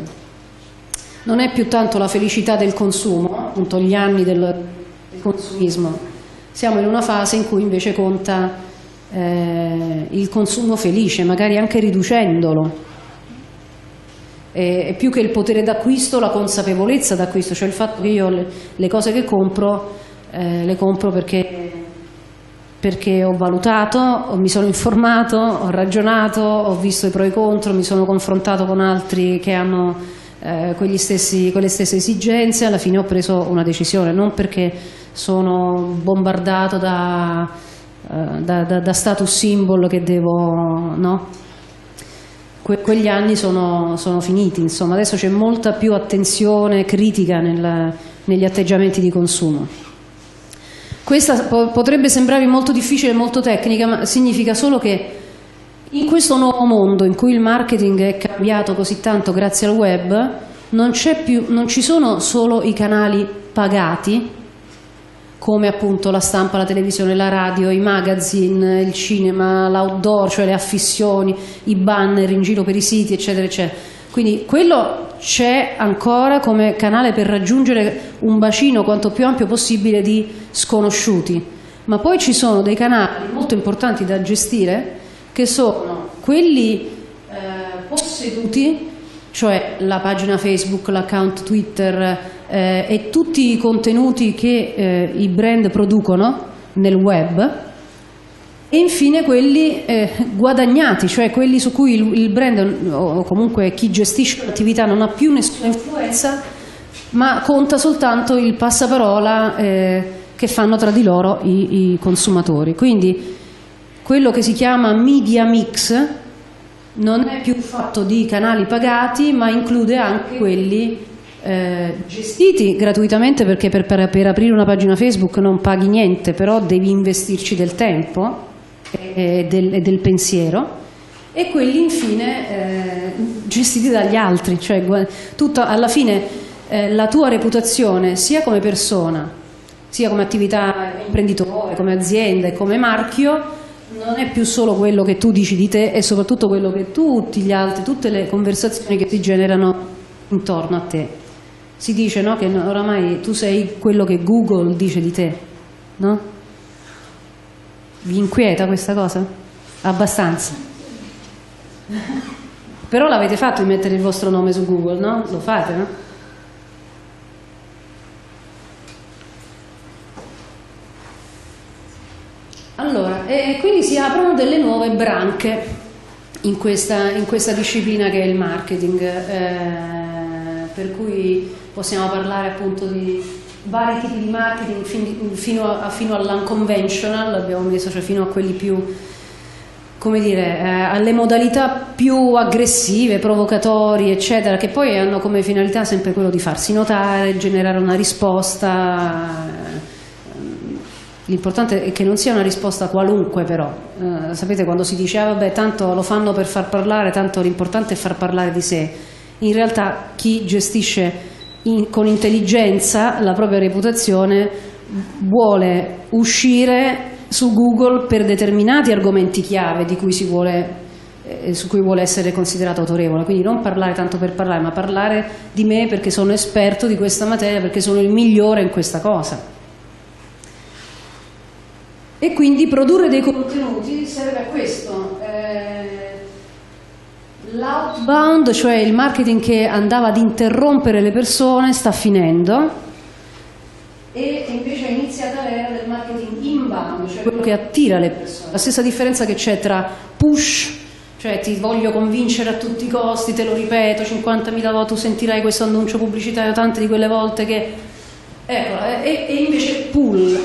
Non è più tanto la felicità del consumo, appunto gli anni del consumismo. Siamo in una fase in cui invece conta il consumo felice, magari anche riducendolo. E più che il potere d'acquisto, la consapevolezza d'acquisto, cioè il fatto che io le cose che compro le compro perché ho valutato, mi sono informato, ho ragionato, ho visto i pro e i contro, mi sono confrontato con altri che hanno quelle stesse esigenze, alla fine ho preso una decisione, non perché sono bombardato da status symbol che devo... No? Quegli anni sono finiti, insomma, adesso c'è molta più attenzione critica negli atteggiamenti di consumo. Questa potrebbe sembrare molto difficile e molto tecnica, ma significa solo che in questo nuovo mondo in cui il marketing è cambiato così tanto grazie al web, non ci sono solo i canali pagati, come appunto la stampa, la televisione, la radio, i magazine, il cinema, l'outdoor, cioè le affissioni, i banner in giro per i siti, eccetera, eccetera. Quindi quello c'è ancora come canale per raggiungere un bacino quanto più ampio possibile di sconosciuti. Ma poi ci sono dei canali molto importanti da gestire, che sono quelli posseduti, cioè la pagina Facebook, l'account Twitter e tutti i contenuti che i brand producono nel web, e infine quelli guadagnati, cioè quelli su cui il brand o comunque chi gestisce l'attività non ha più nessuna influenza, ma conta soltanto il passaparola che fanno tra di loro i consumatori. Quindi quello che si chiama media mix non è più fatto di canali pagati, ma include anche quelli gestiti gratuitamente, perché per aprire una pagina Facebook non paghi niente, però devi investirci del tempo e del pensiero, e quelli infine gestiti dagli altri, cioè alla fine la tua reputazione sia come persona, sia come attività imprenditore, come azienda e come marchio non è più solo quello che tu dici di te, è soprattutto quello che tutti gli altri, tutte le conversazioni che ti generano intorno a te. Si dice, no, che oramai tu sei quello che Google dice di te, no? Vi inquieta questa cosa? Abbastanza. Però l'avete fatto di mettere il vostro nome su Google, no? Lo fate, no? Allora, e quindi si aprono delle nuove branche in questa disciplina che è il marketing, per cui possiamo parlare appunto di vari tipi di marketing fino all'unconventional, l'abbiamo messo, cioè fino a quelli più, come dire, alle modalità più aggressive, provocatorie, eccetera, che poi hanno come finalità sempre quello di farsi notare, generare una risposta. L'importante è che non sia una risposta qualunque, però. Sapete, quando si dice, ah, vabbè, tanto lo fanno per far parlare, tanto l'importante è far parlare di sé. In realtà chi gestisce con intelligenza la propria reputazione vuole uscire su Google per determinati argomenti chiave di cui su cui vuole essere considerato autorevole. Quindi non parlare tanto per parlare, ma parlare di me perché sono esperto di questa materia, perché sono il migliore in questa cosa. E quindi produrre dei contenuti serve a questo. L'outbound, cioè il marketing che andava ad interrompere le persone, sta finendo, e invece è iniziata l'era del marketing inbound, cioè quello che attira le persone. La stessa differenza che c'è tra push, cioè ti voglio convincere a tutti i costi, te lo ripeto 50.000 volte, tu sentirai questo annuncio pubblicitario tante di quelle volte che... Ecco, e invece pull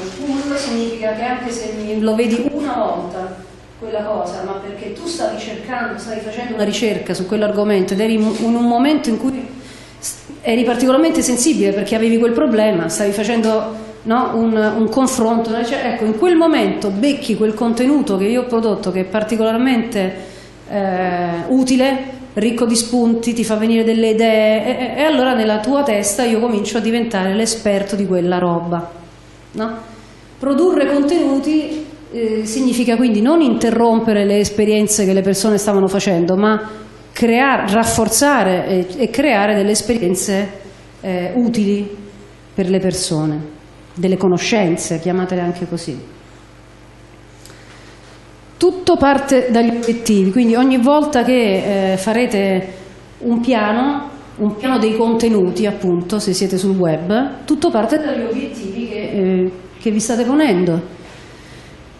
significa che anche se lo vedi una volta quella cosa, ma perché tu stavi cercando, stavi facendo una ricerca su quell'argomento ed eri in un momento in cui eri particolarmente sensibile perché avevi quel problema, stavi facendo, no, un confronto, ecco, in quel momento becchi quel contenuto che io ho prodotto che è particolarmente utile, ricco di spunti, ti fa venire delle idee, e allora nella tua testa io comincio a diventare l'esperto di quella roba, no? Produrre contenuti significa quindi non interrompere le esperienze che le persone stavano facendo, ma rafforzare e creare delle esperienze utili per le persone, delle conoscenze, chiamatele anche così. Tutto parte dagli obiettivi, quindi ogni volta che farete un piano dei contenuti, appunto, se siete sul web, tutto parte dagli obiettivi che vi state ponendo.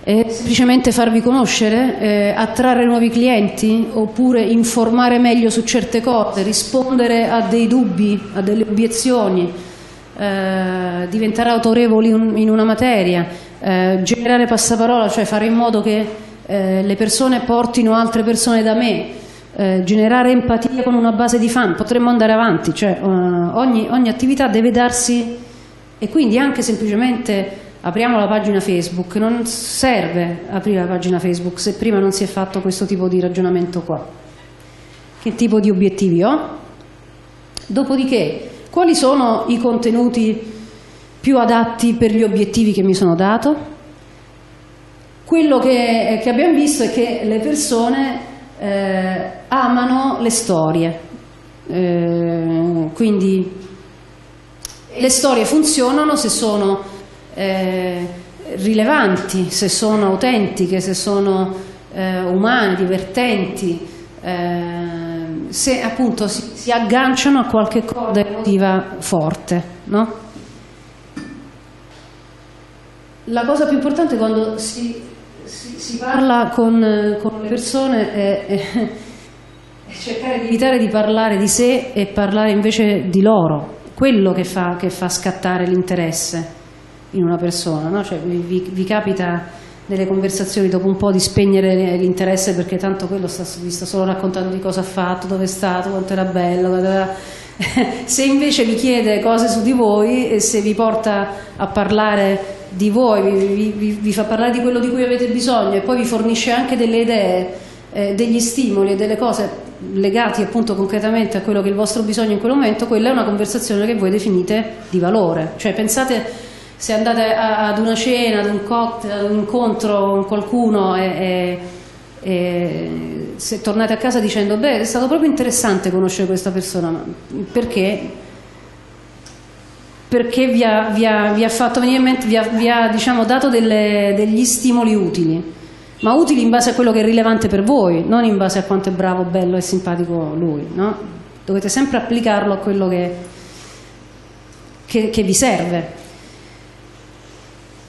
È semplicemente farvi conoscere, attrarre nuovi clienti, oppure informare meglio su certe cose, rispondere a dei dubbi, a delle obiezioni, diventare autorevoli in una materia, generare passaparola, cioè fare in modo che le persone portino altre persone da me, generare empatia con una base di fan. Potremmo andare avanti, cioè ogni attività deve darsi, e quindi anche semplicemente apriamo la pagina Facebook, non serve aprire la pagina Facebook se prima non si è fatto questo tipo di ragionamento qua. Che tipo di obiettivi ho? Dopodiché, quali sono i contenuti più adatti per gli obiettivi che mi sono dato? Quello che abbiamo visto è che le persone amano le storie, Quindi le storie funzionano se sono rilevanti, se sono autentiche, se sono umane, divertenti, se appunto si agganciano a qualche corda emotiva forte, no? La cosa più importante quando si parla con le persone è cercare di evitare di parlare di sé e parlare invece di loro. Quello che fa scattare l'interesse in una persona, no? Cioè, vi capita nelle conversazioni dopo un po' di spegnere l'interesse perché tanto quello vi sta solo raccontando di cosa ha fatto, dove è stato, quanto era bello, quanto era... Se invece vi chiede cose su di voi e se vi porta a parlare di voi, vi fa parlare di quello di cui avete bisogno e poi vi fornisce anche delle idee, degli stimoli e delle cose legati appunto concretamente a quello che è il vostro bisogno in quel momento, quella è una conversazione che voi definite di valore. Cioè pensate, se andate ad una cena, ad un cocktail, ad un incontro con qualcuno e se tornate a casa dicendo beh, è stato proprio interessante conoscere questa persona, perché vi ha fatto venire in mente, vi ha diciamo, dato degli stimoli utili, ma utili in base a quello che è rilevante per voi, non in base a quanto è bravo, bello e simpatico lui, no? Dovete sempre applicarlo a quello che vi serve.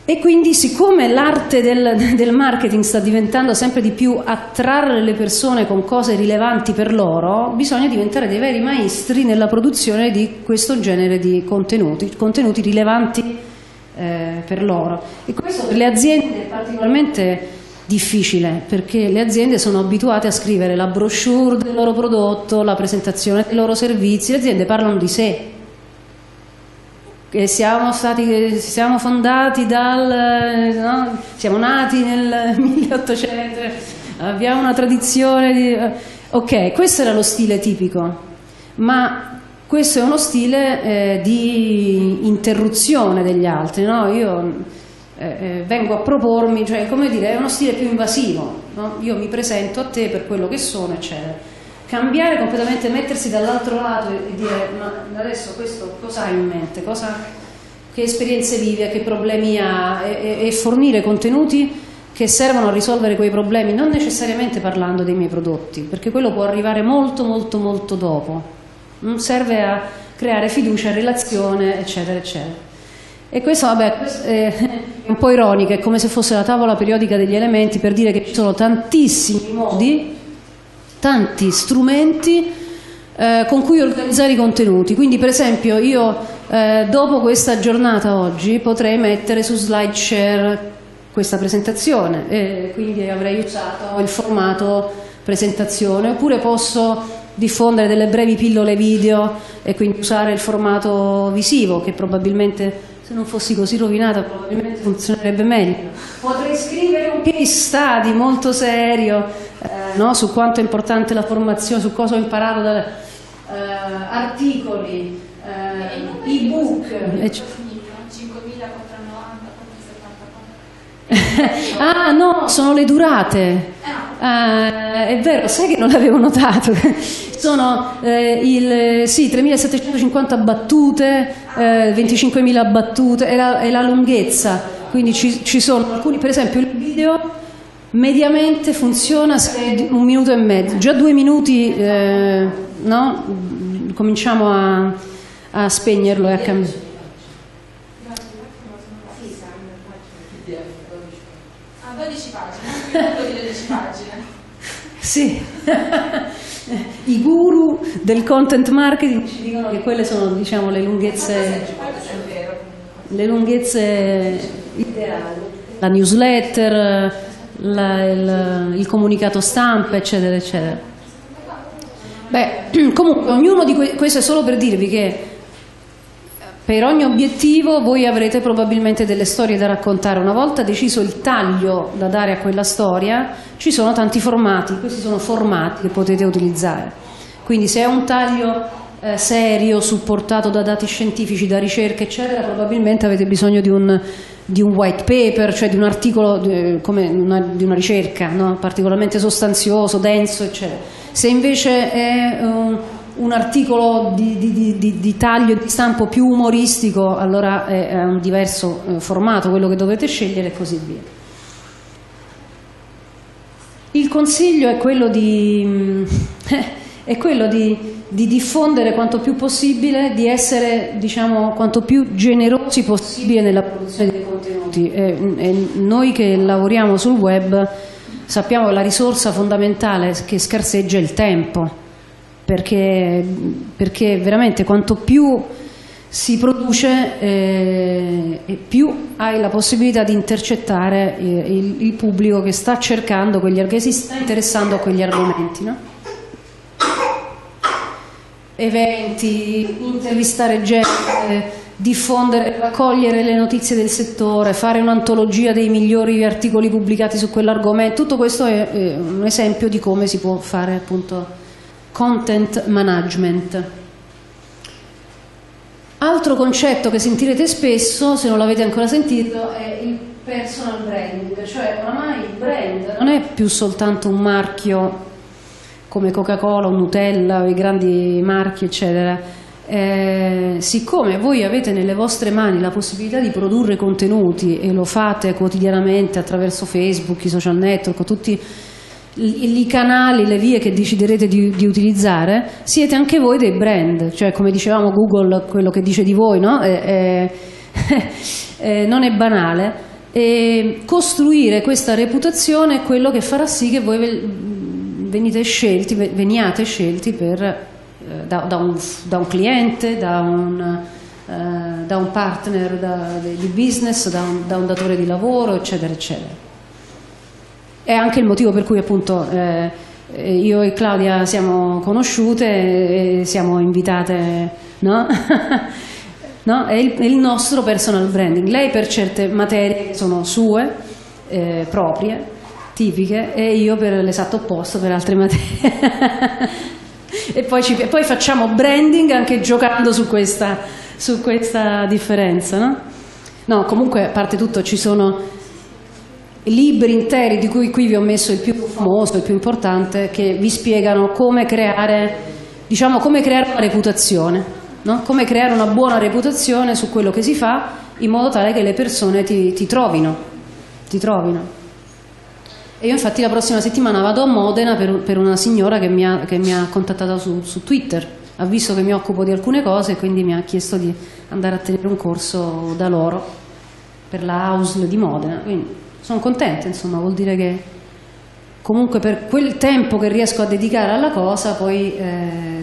E quindi siccome l'arte del marketing sta diventando sempre di più attrarre le persone con cose rilevanti per loro, bisogna diventare dei veri maestri nella produzione di questo genere di contenuti rilevanti per loro. E questo per le aziende è particolarmente difficile, perché le aziende sono abituate a scrivere la brochure del loro prodotto, la presentazione dei loro servizi, le aziende parlano di sé. Che siamo fondati no? Siamo nati nel 1800, abbiamo una tradizione di... Ok, questo era lo stile tipico, ma questo è uno stile di interruzione degli altri, no? Io vengo a propormi, cioè come dire, è uno stile più invasivo, no? Io mi presento a te per quello che sono, eccetera. Cambiare completamente, mettersi dall'altro lato e dire ma adesso questo cosa ha in mente, che esperienze vive, che problemi ha e fornire contenuti che servono a risolvere quei problemi, non necessariamente parlando dei miei prodotti, perché quello può arrivare molto molto molto dopo, serve a creare fiducia, relazione, eccetera eccetera. E questo vabbè, è un po' ironico, è come se fosse la tavola periodica degli elementi per dire che ci sono tantissimi modi, tanti strumenti con cui organizzare i contenuti. Quindi per esempio io dopo questa giornata oggi potrei mettere su SlideShare questa presentazione e quindi avrei usato il formato presentazione, oppure posso diffondere delle brevi pillole video e quindi usare il formato visivo che probabilmente, se non fossi così rovinata, probabilmente funzionerebbe meglio. Potrei scrivere un case study molto serio no? Su quanto è importante la formazione, su cosa ho imparato da articoli, ebook, 5.490, 4.70. Ah no, sono le durate. È vero, sai che non l'avevo notato. Sono 3.750 battute, 25.000 battute, è la lunghezza, quindi ci sono alcuni, per esempio il video mediamente funziona un minuto e mezzo, già 2 minuti no? Cominciamo a spegnerlo e a cambiare. A 12 pagine, un video di 12 pagine. Sì. I guru del content marketing ci dicono che quelle sono, diciamo, le lunghezze ideali. La newsletter, il comunicato stampa, eccetera, eccetera. Beh, comunque, ognuno di questo è solo per dirvi che per ogni obiettivo voi avrete probabilmente delle storie da raccontare. Una volta deciso il taglio da dare a quella storia, ci sono tanti formati, questi sono formati che potete utilizzare. Quindi se è un taglio serio, supportato da dati scientifici, da ricerche, eccetera, probabilmente avete bisogno di un white paper, cioè di un articolo come di una ricerca, no? Particolarmente sostanzioso, denso, eccetera. Se invece è un articolo di taglio e di stampo più umoristico, allora è un diverso formato quello che dovete scegliere, e così via. Il consiglio è quello di diffondere quanto più possibile, di essere, diciamo, quanto più generosi possibile nella produzione dei contenuti. E noi che lavoriamo sul web sappiamo che la risorsa fondamentale che scarseggia è il tempo, perché veramente quanto più si produce e più hai la possibilità di intercettare il pubblico che sta cercando, che si sta interessando a quegli argomenti, no? Eventi, intervistare gente, diffondere, raccogliere le notizie del settore, fare un'antologia dei migliori articoli pubblicati su quell'argomento. Tutto questo è un esempio di come si può fare appunto content management. Altro concetto che sentirete spesso, se non l'avete ancora sentito, è il personal branding, cioè oramai il brand non è più soltanto un marchio come Coca-Cola o Nutella o i grandi marchi eccetera. Siccome voi avete nelle vostre mani la possibilità di produrre contenuti e lo fate quotidianamente attraverso Facebook, i social network, tutti i canali, le vie che deciderete di utilizzare, siete anche voi dei brand, cioè come dicevamo Google, quello che dice di voi, no? Non è banale, e costruire questa reputazione è quello che farà sì che voi veniate scelti da un cliente, da un partner di business, da un datore di lavoro, eccetera eccetera. È anche il motivo per cui appunto io e Claudia siamo conosciute e siamo invitate, no? No? È il nostro personal branding. Lei per certe materie che sono sue, proprie, tipiche, e io per l'esatto opposto, per altre materie. e poi facciamo branding anche giocando su questa differenza, no? No, comunque a parte tutto ci sono libri interi, di cui qui vi ho messo il più famoso, il più importante, che vi spiegano come creare, diciamo, come creare una reputazione, no? Come creare una buona reputazione su quello che si fa, in modo tale che le persone ti trovino. E io infatti la prossima settimana vado a Modena per una signora che mi ha contattata su Twitter, ha visto che mi occupo di alcune cose e quindi mi ha chiesto di andare a tenere un corso da loro per la AUSL di Modena, quindi sono contenta, insomma, vuol dire che comunque per quel tempo che riesco a dedicare alla cosa poi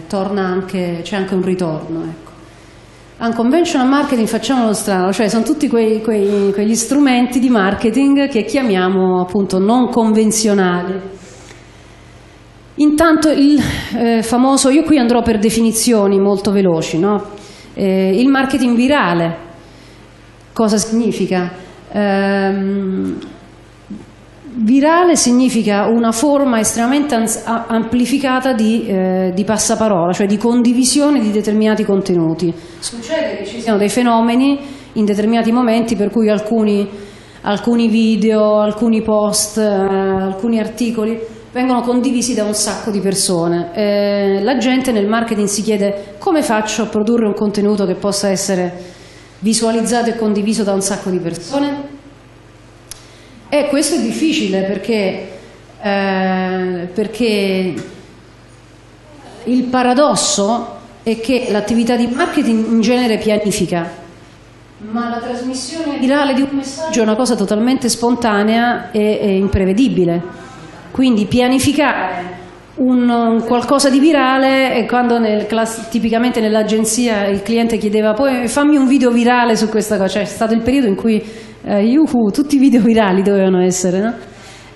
c'è anche un ritorno, ecco. Unconventional marketing, facciamolo strano, cioè sono tutti quegli strumenti di marketing che chiamiamo appunto non convenzionali. Intanto il famoso, io qui andrò per definizioni molto veloci, no? Il marketing virale cosa significa? Virale significa una forma estremamente amplificata di passaparola, cioè di condivisione di determinati contenuti. Succede che ci siano dei fenomeni in determinati momenti per cui alcuni video, alcuni post, alcuni articoli vengono condivisi da un sacco di persone. La gente nel marketing si chiede: come faccio a produrre un contenuto che possa essere visualizzato e condiviso da un sacco di persone? E questo è difficile perché il paradosso è che l'attività di marketing in genere pianifica, ma la trasmissione virale di un messaggio è una cosa totalmente spontanea e imprevedibile. Quindi pianificare un qualcosa di virale, e quando tipicamente nell'agenzia il cliente chiedeva: poi fammi un video virale su questa cosa, cioè è stato il periodo in cui tutti i video virali dovevano essere, no?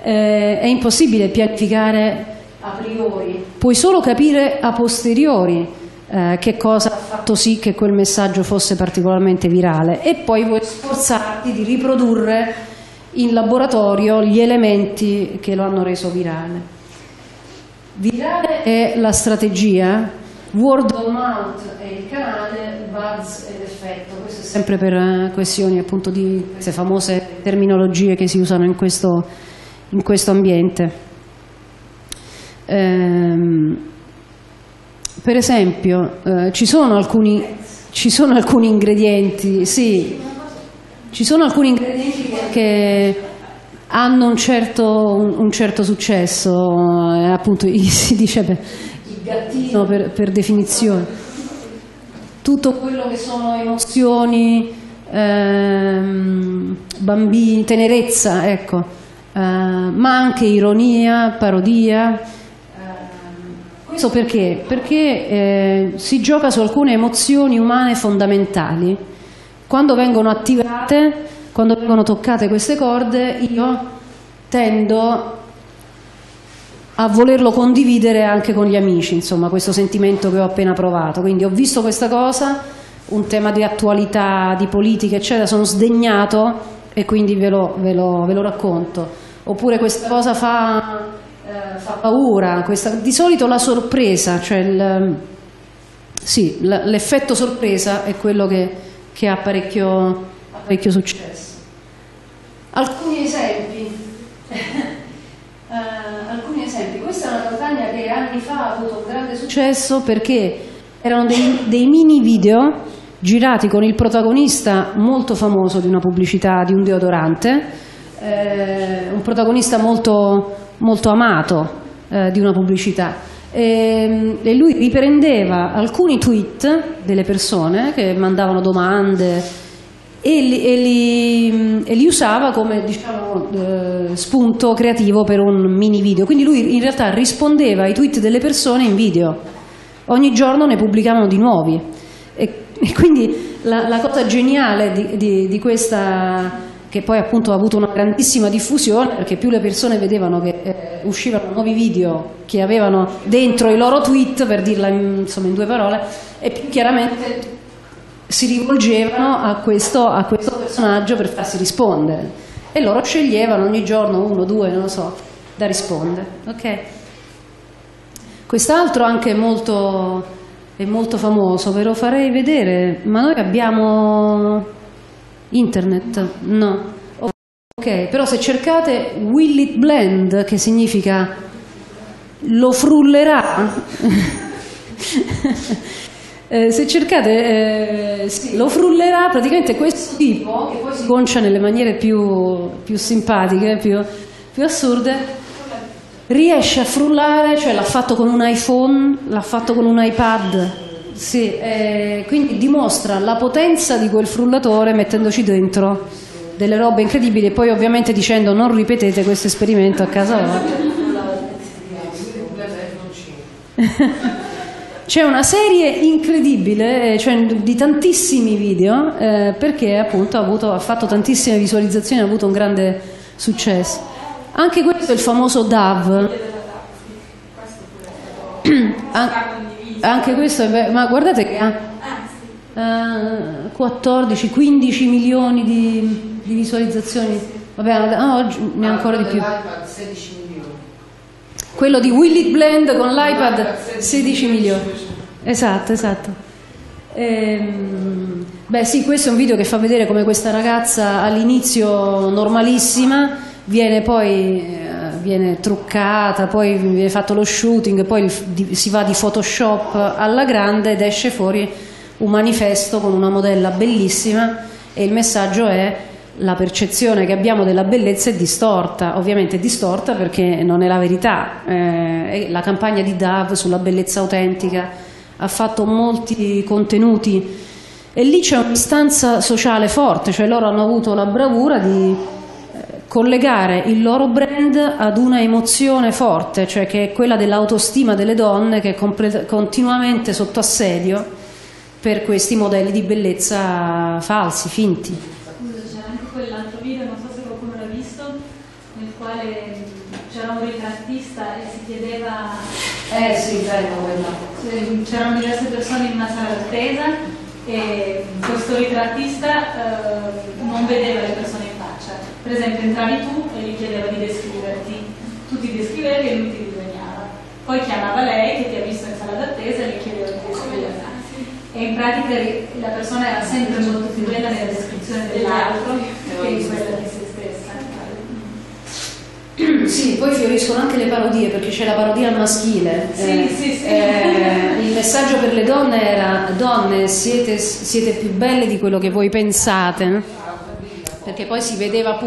È impossibile pianificare a priori, puoi solo capire a posteriori che cosa ha fatto sì che quel messaggio fosse particolarmente virale, e poi puoi sforzarti di riprodurre in laboratorio gli elementi che lo hanno reso virale. Virale è la strategia, word of mouth è il canale, buzz è l'effetto. Questo è sempre per questioni appunto di queste famose terminologie che si usano in questo ambiente. Per esempio, ci sono alcuni ingredienti, sì, ci sono alcuni ingredienti che hanno un certo successo, appunto si dice il gattino per definizione. Tutto quello che sono emozioni, bambini, tenerezza, ecco, ma anche ironia, parodia. Questo perché? Perché si gioca su alcune emozioni umane fondamentali. Quando vengono attivate, quando vengono toccate queste corde, io tendo a volerlo condividere anche con gli amici, insomma, questo sentimento che ho appena provato. Quindi ho visto questa cosa, un tema di attualità, di politica, eccetera, sono sdegnato e quindi ve lo racconto. Oppure questa cosa fa paura, di solito la sorpresa, cioè l'effetto sorpresa è quello che ha parecchio successo. Alcuni esempi. Questa è una campagna che anni fa ha avuto un grande successo perché erano dei mini video girati con il protagonista molto famoso di una pubblicità di un deodorante, un protagonista molto amato di una pubblicità, e lui riprendeva alcuni tweet delle persone che mandavano domande e li usava come, diciamo, spunto creativo per un mini video. Quindi lui in realtà rispondeva ai tweet delle persone in video, ogni giorno ne pubblicavano di nuovi, e quindi la cosa geniale di questa, che poi appunto ha avuto una grandissima diffusione, perché più le persone vedevano che uscivano nuovi video che avevano dentro i loro tweet, per dirla insomma in due parole, e più chiaramente si rivolgevano a questo personaggio per farsi rispondere, e loro sceglievano ogni giorno uno, due, non lo so, da rispondere. Okay. Quest'altro anche è molto famoso, ve lo farei vedere, ma noi abbiamo... Internet? No. Ok, però se cercate Will It Blend, che significa lo frullerà, se cercate lo frullerà, praticamente questo tipo, che poi si concia nelle maniere più simpatiche, più assurde, riesce a frullare, cioè l'ha fatto con un iPhone, l'ha fatto con un iPad. Sì, quindi dimostra la potenza di quel frullatore mettendoci dentro delle robe incredibili, e poi ovviamente dicendo non ripetete questo esperimento a casa vostra. C'è una serie incredibile, cioè, di tantissimi video, perché appunto ha fatto tantissime visualizzazioni, ha avuto un grande successo. Anche questo è il famoso Dove. Anche questo, ma guardate che ha 14-15 milioni di visualizzazioni. Vabbè, oggi ne ha ancora di più. Quello di Will It Blend con l'iPad, 16 milioni. Esatto. Beh sì, questo è un video che fa vedere come questa ragazza all'inizio normalissima viene truccata, poi viene fatto lo shooting, poi si va di Photoshop alla grande ed esce fuori un manifesto con una modella bellissima, e il messaggio è: la percezione che abbiamo della bellezza è distorta. Ovviamente è distorta perché non è la verità. La campagna di Dove sulla bellezza autentica ha fatto molti contenuti, e lì c'è un'istanza sociale forte, cioè loro hanno avuto la bravura di collegare il loro brand ad una emozione forte, cioè che è quella dell'autostima delle donne, che è continuamente sotto assedio per questi modelli di bellezza falsi, finti. Scusa, c'era anche quell'altro video, non so se qualcuno l'ha visto, nel quale c'era un ritrattista e si chiedeva... sì, bello. C'erano diverse persone in una sala d'attesa e questo ritrattista non vedeva le persone in faccia. Per esempio, entravi tu e gli chiedeva di descriverti, tu ti descrivevi e lui ti disegnava. Poi chiamava lei, che ti ha visto in sala d'attesa, e gli chiedeva di descriverti. E in pratica la persona era sempre molto più bella nella descrizione dell'altro che in quella di se stessa. Sì, poi fioriscono anche le parodie, perché c'è la parodia al maschile. Sì. Il messaggio per le donne era: donne, siete più belle di quello che voi pensate, perché poi si vedeva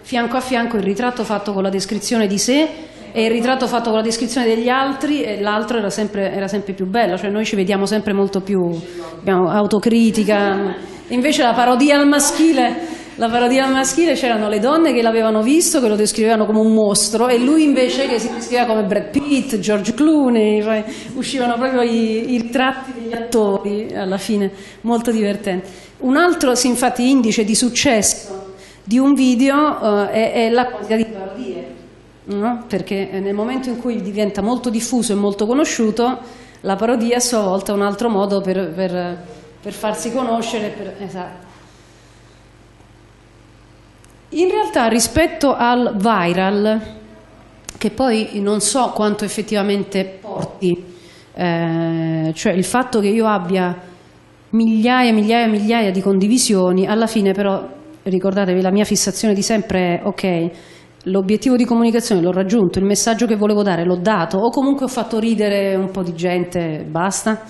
fianco a fianco il ritratto fatto con la descrizione di sé e il ritratto fatto con la descrizione degli altri, e l'altro era sempre più bello, cioè noi ci vediamo sempre molto più, abbiamo autocritica. Invece la parodia al maschile c'erano le donne che l'avevano visto, che lo descrivevano come un mostro, e lui invece che si descriveva come Brad Pitt, George Clooney, cioè uscivano proprio i ritratti degli attori alla fine, molto divertenti. Un altro, sì, infatti, indice di successo di un video è la quantità di parodie, no? Perché nel momento in cui diventa molto diffuso e molto conosciuto, la parodia a sua volta è un altro modo per farsi conoscere, esatto. In realtà, rispetto al viral, che poi non so quanto effettivamente porti, cioè il fatto che io abbia migliaia e migliaia e migliaia di condivisioni, alla fine però, ricordatevi, la mia fissazione di sempre è: ok, l'obiettivo di comunicazione l'ho raggiunto, il messaggio che volevo dare l'ho dato, o comunque ho fatto ridere un po' di gente, basta.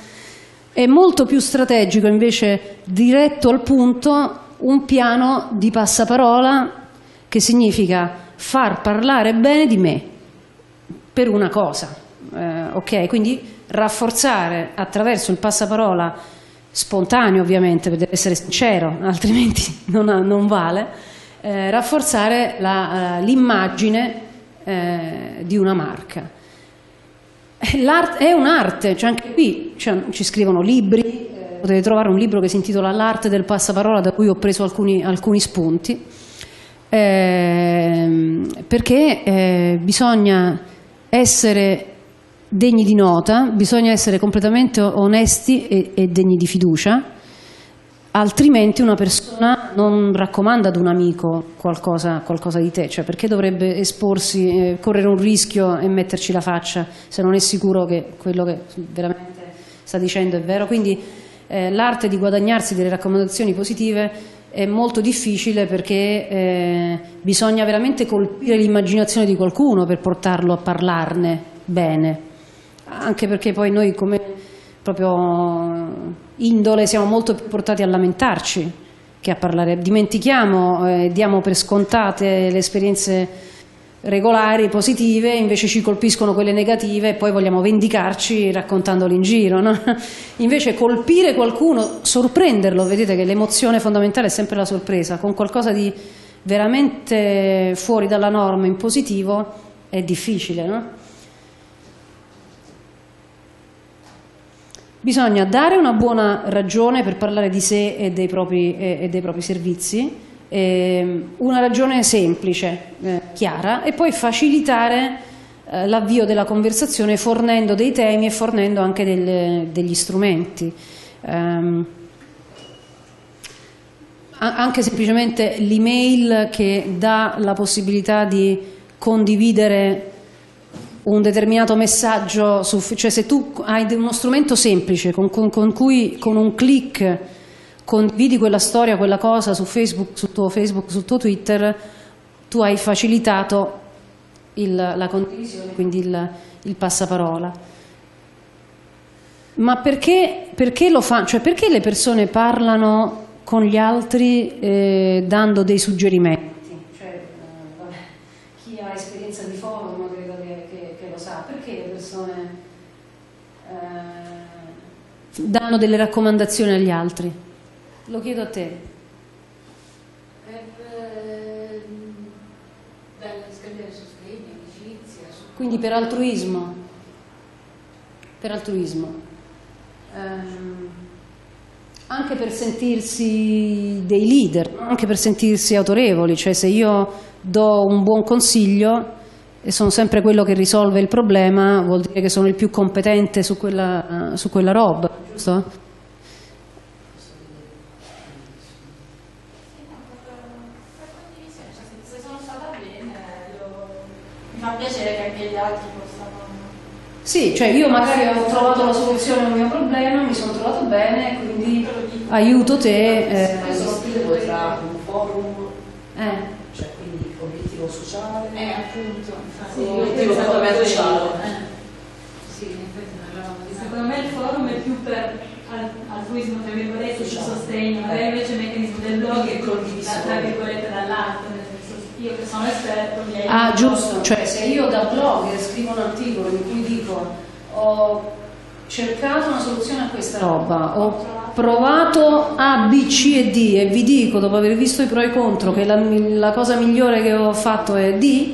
È molto più strategico invece, diretto al punto, un piano di passaparola che significa far parlare bene di me per una cosa, ok? Quindi rafforzare attraverso il passaparola spontaneo, ovviamente, deve essere sincero, altrimenti non vale, rafforzare l'immagine di una marca. È un'arte, cioè anche qui ci scrivono libri. Potete trovare un libro che si intitola L'arte del passaparola, da cui ho preso alcuni spunti, perché bisogna essere degni di nota, bisogna essere completamente onesti e degni di fiducia, altrimenti una persona non raccomanda ad un amico qualcosa di te, cioè perché dovrebbe esporsi, correre un rischio e metterci la faccia se non è sicuro che quello che veramente sta dicendo è vero. Quindi l'arte di guadagnarsi delle raccomandazioni positive è molto difficile, perché bisogna veramente colpire l'immaginazione di qualcuno per portarlo a parlarne bene, anche perché poi noi come proprio indole siamo molto più portati a lamentarci che a parlare. Dimentichiamo, diamo per scontate le esperienze regolari, positive, invece ci colpiscono quelle negative e poi vogliamo vendicarci raccontandole in giro, no? Invece colpire qualcuno, sorprenderlo, vedete che l'emozione fondamentale è sempre la sorpresa, con qualcosa di veramente fuori dalla norma, in positivo, è difficile, no? Bisogna dare una buona ragione per parlare di sé e dei propri servizi, una ragione semplice, chiara, e poi facilitare l'avvio della conversazione fornendo dei temi e fornendo anche degli strumenti, anche semplicemente l'email che dà la possibilità di condividere un determinato messaggio, cioè se tu hai uno strumento semplice con cui con un click condividi quella storia, quella cosa su Facebook, sul tuo Twitter, tu hai facilitato la condivisione, quindi il passaparola. Ma perché lo fanno? Cioè perché le persone parlano con gli altri dando dei suggerimenti? Cioè, chi ha esperienza di forum credo che lo sa. Perché le persone danno delle raccomandazioni agli altri? Lo chiedo a te. Per scambiare sostegno, amicizia. Quindi per altruismo. Per altruismo. Anche per sentirsi dei leader, anche per sentirsi autorevoli. Cioè se io do un buon consiglio e sono sempre quello che risolve il problema, vuol dire che sono il più competente su quella roba, giusto? Sì, cioè io magari ho trovato la soluzione al mio problema, mi sono trovato bene, quindi aiuto te. Questo è un forum, cioè quindi obiettivo sociale, appunto, infatti io pensavo a quello. Sì, in effetti non eravamo di secondo me il forum è più per altruismo, tra virgolette, di sostegno, magari invece il meccanismo del blog è tra virgolette dall'alto, nel senso io che sono esperto mi aiuto. Ah, giusto, cioè se io da blog scrivo un articolo in cui dico ho cercato una soluzione a questa roba, ho provato A, B, C e D e vi dico dopo aver visto i pro e i contro che la cosa migliore che ho fatto è D,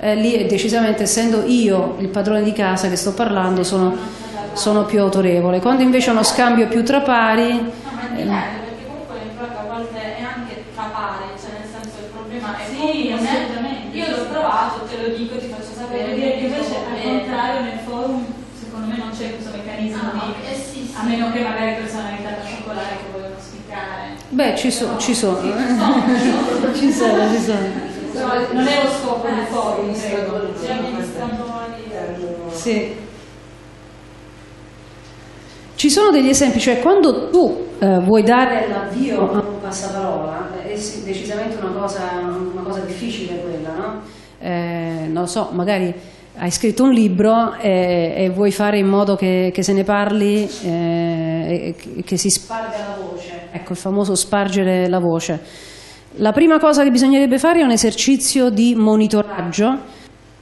lì è decisamente, essendo io il padrone di casa che sto parlando, sono più autorevole. Quando invece uno scambio più tra pari, no, ma è perché comunque l'improcca a volte è anche tra pari, cioè nel senso il problema è assolutamente. Io l'ho provato, te lo dico, ti faccio sapere, dire che invece al contrario nel forum secondo me non c'è questo meccanismo di a meno che magari personalità particolari che vogliono spiccare. Beh, ci sono. Non è lo scopo del forum, c'è amministratori. Ci sono degli esempi, cioè quando tu vuoi dare l'avvio a un passaparola, è decisamente una cosa difficile quella, no? Non lo so, magari hai scritto un libro e vuoi fare in modo che se ne parli e che si sparga la voce. Ecco, il famoso spargere la voce. La prima cosa che bisognerebbe fare è un esercizio di monitoraggio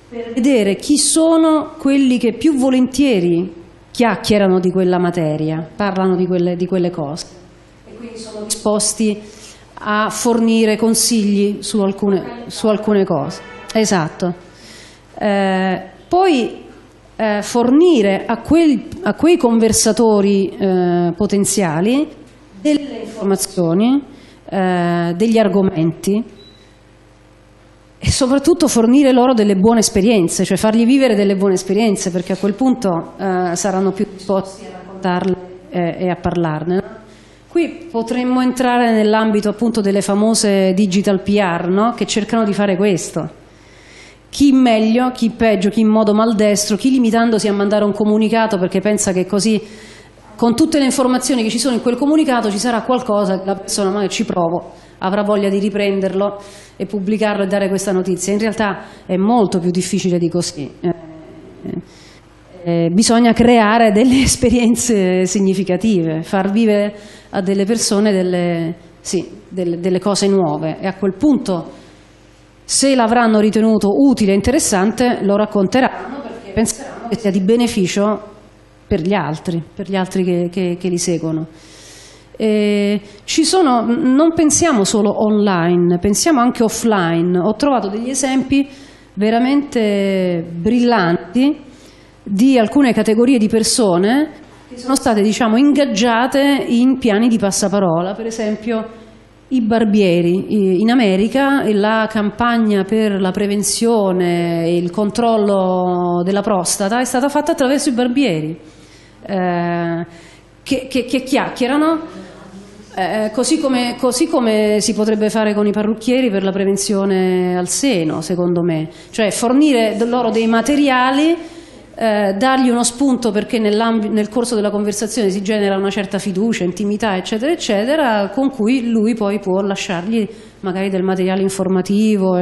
per vedere chi sono quelli che più volentieri chiacchierano di quella materia, parlano di quelle cose e quindi sono disposti a fornire consigli su alcune cose. Esatto. Poi fornire a quei conversatori potenziali delle informazioni, degli argomenti e soprattutto fornire loro delle buone esperienze, cioè fargli vivere delle buone esperienze, perché a quel punto saranno più disposti a raccontarle e a parlarne. Qui potremmo entrare nell'ambito appunto delle famose digital PR, no? Che cercano di fare questo. Chi meglio, chi peggio, chi in modo maldestro, chi limitandosi a mandare un comunicato perché pensa che così con tutte le informazioni che ci sono in quel comunicato ci sarà qualcosa, la persona magari ci provo, avrà voglia di riprenderlo e pubblicarlo e dare questa notizia. In realtà è molto più difficile di così. Bisogna creare delle esperienze significative, far vivere a delle persone delle cose nuove e a quel punto, se l'avranno ritenuto utile e interessante, lo racconteranno perché penseranno che sia di beneficio per gli altri che li seguono. Non pensiamo solo online, pensiamo anche offline. Ho trovato degli esempi veramente brillanti di alcune categorie di persone che sono state, diciamo, ingaggiate in piani di passaparola, per esempio i barbieri. In America la campagna per la prevenzione e il controllo della prostata è stata fatta attraverso i barbieri che chiacchierano, così come si potrebbe fare con i parrucchieri per la prevenzione al seno, secondo me. Cioè fornire loro dei materiali, dargli uno spunto perché nel corso della conversazione si genera una certa fiducia, intimità, eccetera, eccetera, con cui lui poi può lasciargli magari del materiale informativo,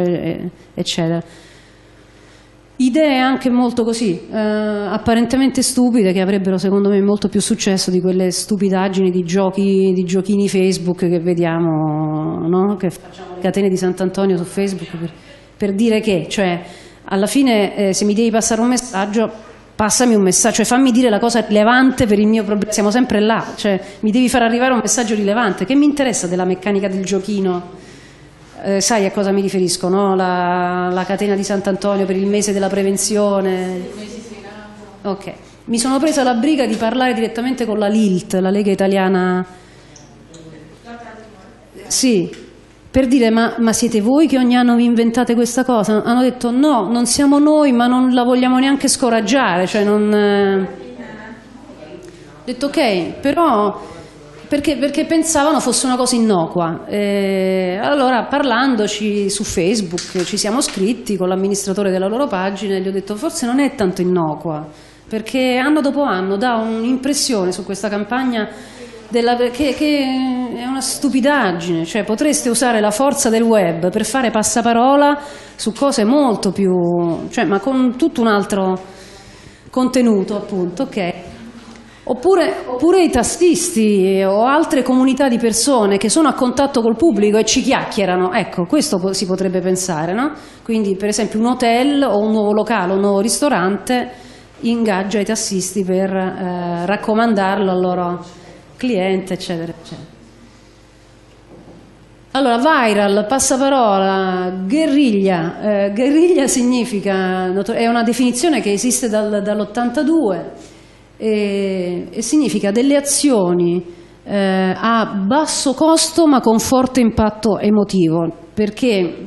eccetera. Idee anche molto così, apparentemente stupide, che avrebbero secondo me molto più successo di quelle stupidaggini di giochini Facebook che vediamo, no? Che facciamo le catene di Sant'Antonio su Facebook per dire che, cioè, alla fine se mi devi passare un messaggio, passami un messaggio, cioè fammi dire la cosa rilevante per il mio problema, siamo sempre là, cioè mi devi far arrivare un messaggio rilevante, che mi interessa della meccanica del giochino, sai a cosa mi riferisco, no? La catena di Sant'Antonio per il mese della prevenzione. Ok, mi sono presa la briga di parlare direttamente con la LILT, la Lega Italiana, sì, per dire ma siete voi che ogni anno vi inventate questa cosa? Hanno detto no, non siamo noi, ma non la vogliamo neanche scoraggiare, cioè non ho detto ok, però perché pensavano fosse una cosa innocua. Allora parlandoci su Facebook ci siamo scritti con l'amministratore della loro pagina e gli ho detto forse non è tanto innocua, perché anno dopo anno dà un'impressione su questa campagna che è una stupidaggine, cioè potreste usare la forza del web per fare passaparola su cose molto più, cioè, ma con tutto un altro contenuto, appunto, ok? Oppure i tassisti o altre comunità di persone che sono a contatto col pubblico e ci chiacchierano, ecco, questo si potrebbe pensare, no? Quindi per esempio un hotel o un nuovo locale, un nuovo ristorante ingaggia i tassisti per raccomandarlo al loro cliente, eccetera, eccetera. Allora, viral, passaparola, guerriglia. Guerriglia significa, è una definizione che esiste dall'82 e significa delle azioni a basso costo ma con forte impatto emotivo, perché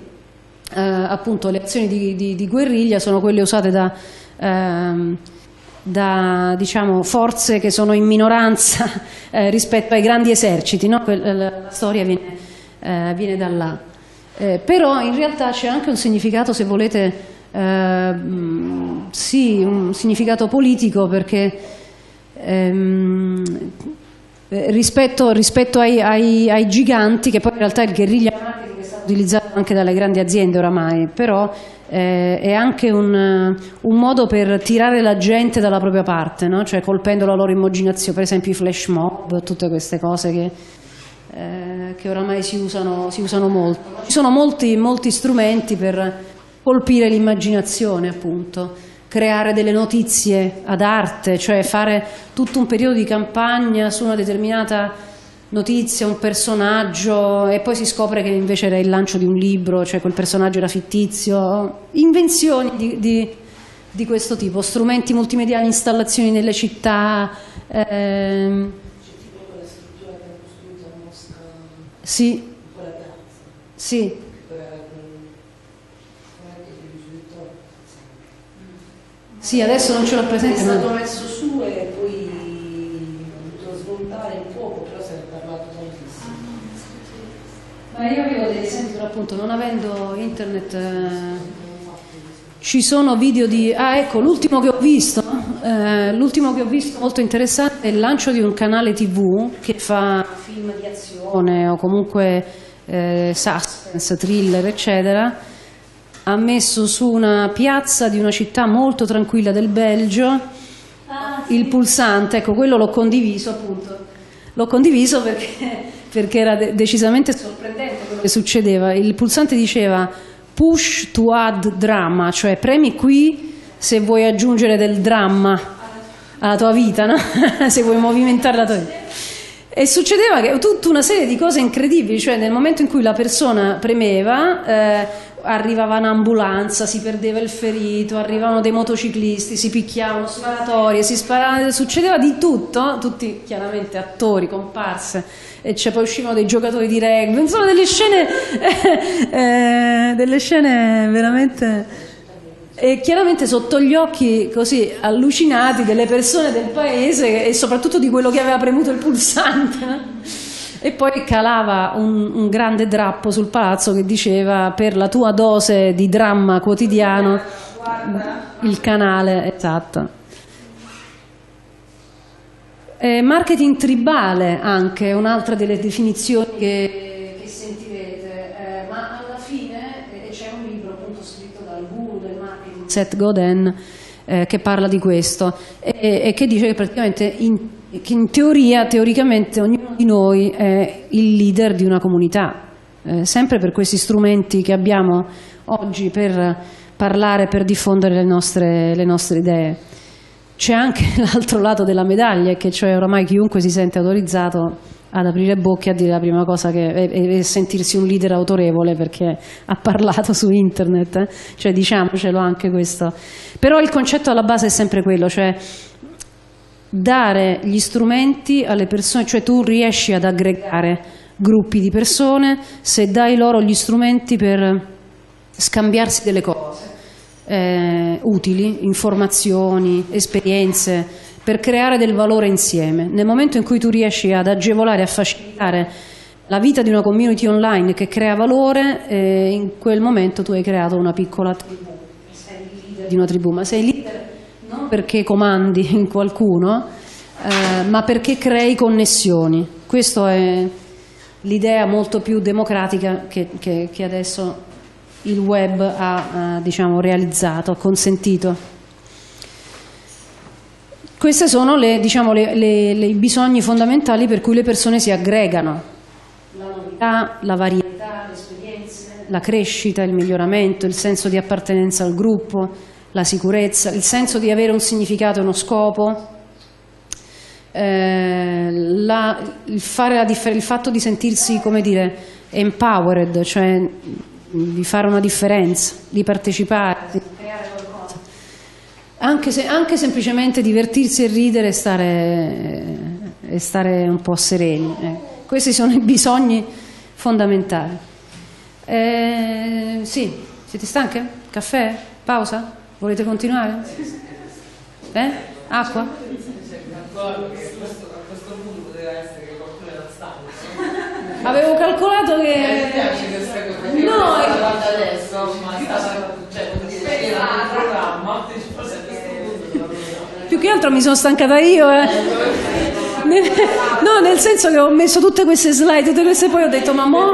appunto le azioni di guerriglia sono quelle usate da diciamo forze che sono in minoranza rispetto ai grandi eserciti, no? La storia viene da là, però in realtà c'è anche un significato, se volete, sì, un significato politico, perché rispetto ai giganti, che poi in realtà il guerriglia marketing è stato utilizzato anche dalle grandi aziende oramai, però è anche un modo per tirare la gente dalla propria parte, no? Cioè colpendo la loro immaginazione, per esempio i flash mob, tutte queste cose che oramai si usano molto. Ci sono molti strumenti per colpire l'immaginazione, appunto, creare delle notizie ad arte, cioè fare tutto un periodo di campagna su una determinata notizia, un personaggio, e poi si scopre che invece era il lancio di un libro, cioè quel personaggio era fittizio. Invenzioni di questo tipo, strumenti multimediali, installazioni nelle città. Tipo quella struttura che ha costruito la mostra. Sì. Quella piazza. Sì. Sì, adesso non ce l'ho presente. È stato messo su e poi ho dovuto smontare il fuoco, però se ne è parlato tantissimo. Ma io avevo degli esempi, appunto, non avendo internet. Ci sono video di. Ah, ecco, l'ultimo che ho visto, molto interessante, è il lancio di un canale TV che fa film di azione o comunque suspense, thriller, eccetera. Ha messo su una piazza di una città molto tranquilla del Belgio il pulsante, ecco, quello l'ho condiviso, appunto, l'ho condiviso perché era decisamente sorprendente quello che succedeva. Il pulsante diceva push to add drama, cioè premi qui se vuoi aggiungere del dramma alla tua vita, no? Se vuoi movimentare la tua vita. E succedeva che tutta una serie di cose incredibili, cioè nel momento in cui la persona premeva arrivava un'ambulanza, si perdeva il ferito, arrivavano dei motociclisti, si picchiavano, sparatorie, si sparavano, succedeva di tutto, tutti chiaramente attori, comparse, e cioè, poi uscivano dei giocatori di rugby, insomma delle scene veramente... E chiaramente sotto gli occhi così allucinati delle persone del paese e soprattutto di quello che aveva premuto il pulsante, no? E poi calava un grande drappo sul palazzo che diceva per la tua dose di dramma quotidiano il canale, esatto. E marketing tribale anche è un'altra delle definizioni che sentirete, ma alla fine c'è un libro appunto scritto dal guru del marketing Seth Godin che parla di questo e che dice che praticamente teoricamente ognuno di noi è il leader di una comunità, sempre per questi strumenti che abbiamo oggi per parlare, per diffondere le nostre idee. C'è anche l'altro lato della medaglia, che cioè oramai chiunque si sente autorizzato ad aprire bocca e a dire la prima cosa che è sentirsi un leader autorevole perché ha parlato su internet, eh? Cioè diciamocelo anche questo. Però il concetto alla base è sempre quello, cioè dare gli strumenti alle persone, cioè tu riesci ad aggregare gruppi di persone se dai loro gli strumenti per scambiarsi delle cose utili, informazioni, esperienze, per creare del valore insieme. Nel momento in cui tu riesci ad agevolare, a facilitare la vita di una community online che crea valore, in quel momento tu hai creato una piccola tribù, sei il leader di una tribù, ma sei leader non perché comandi in qualcuno, ma perché crei connessioni. Questa è l'idea molto più democratica che adesso il web ha diciamo, realizzato, ha consentito. Questi sono i bisogni fondamentali per cui le persone si aggregano. La novità, la varietà, le esperienze, la crescita, il miglioramento, il senso di appartenenza al gruppo, la sicurezza, il senso di avere un significato e uno scopo, il fatto di sentirsi, come dire, empowered, cioè di fare una differenza, di partecipare, di creare qualcosa. Anche semplicemente divertirsi e ridere e stare un po' sereni. Questi sono i bisogni fondamentali. Sì, siete stanche? Caffè? Pausa? Volete continuare? Acqua? Avevo calcolato che... No, adesso, ma più che altro mi sono stancata io, no, nel senso che ho messo tutte queste slide, tutte queste, poi ho detto, ma mo...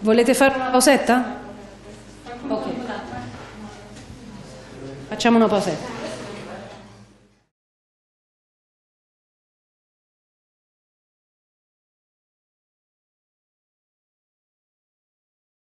Volete fare una pausetta? Ok. Facciamo una pausetta.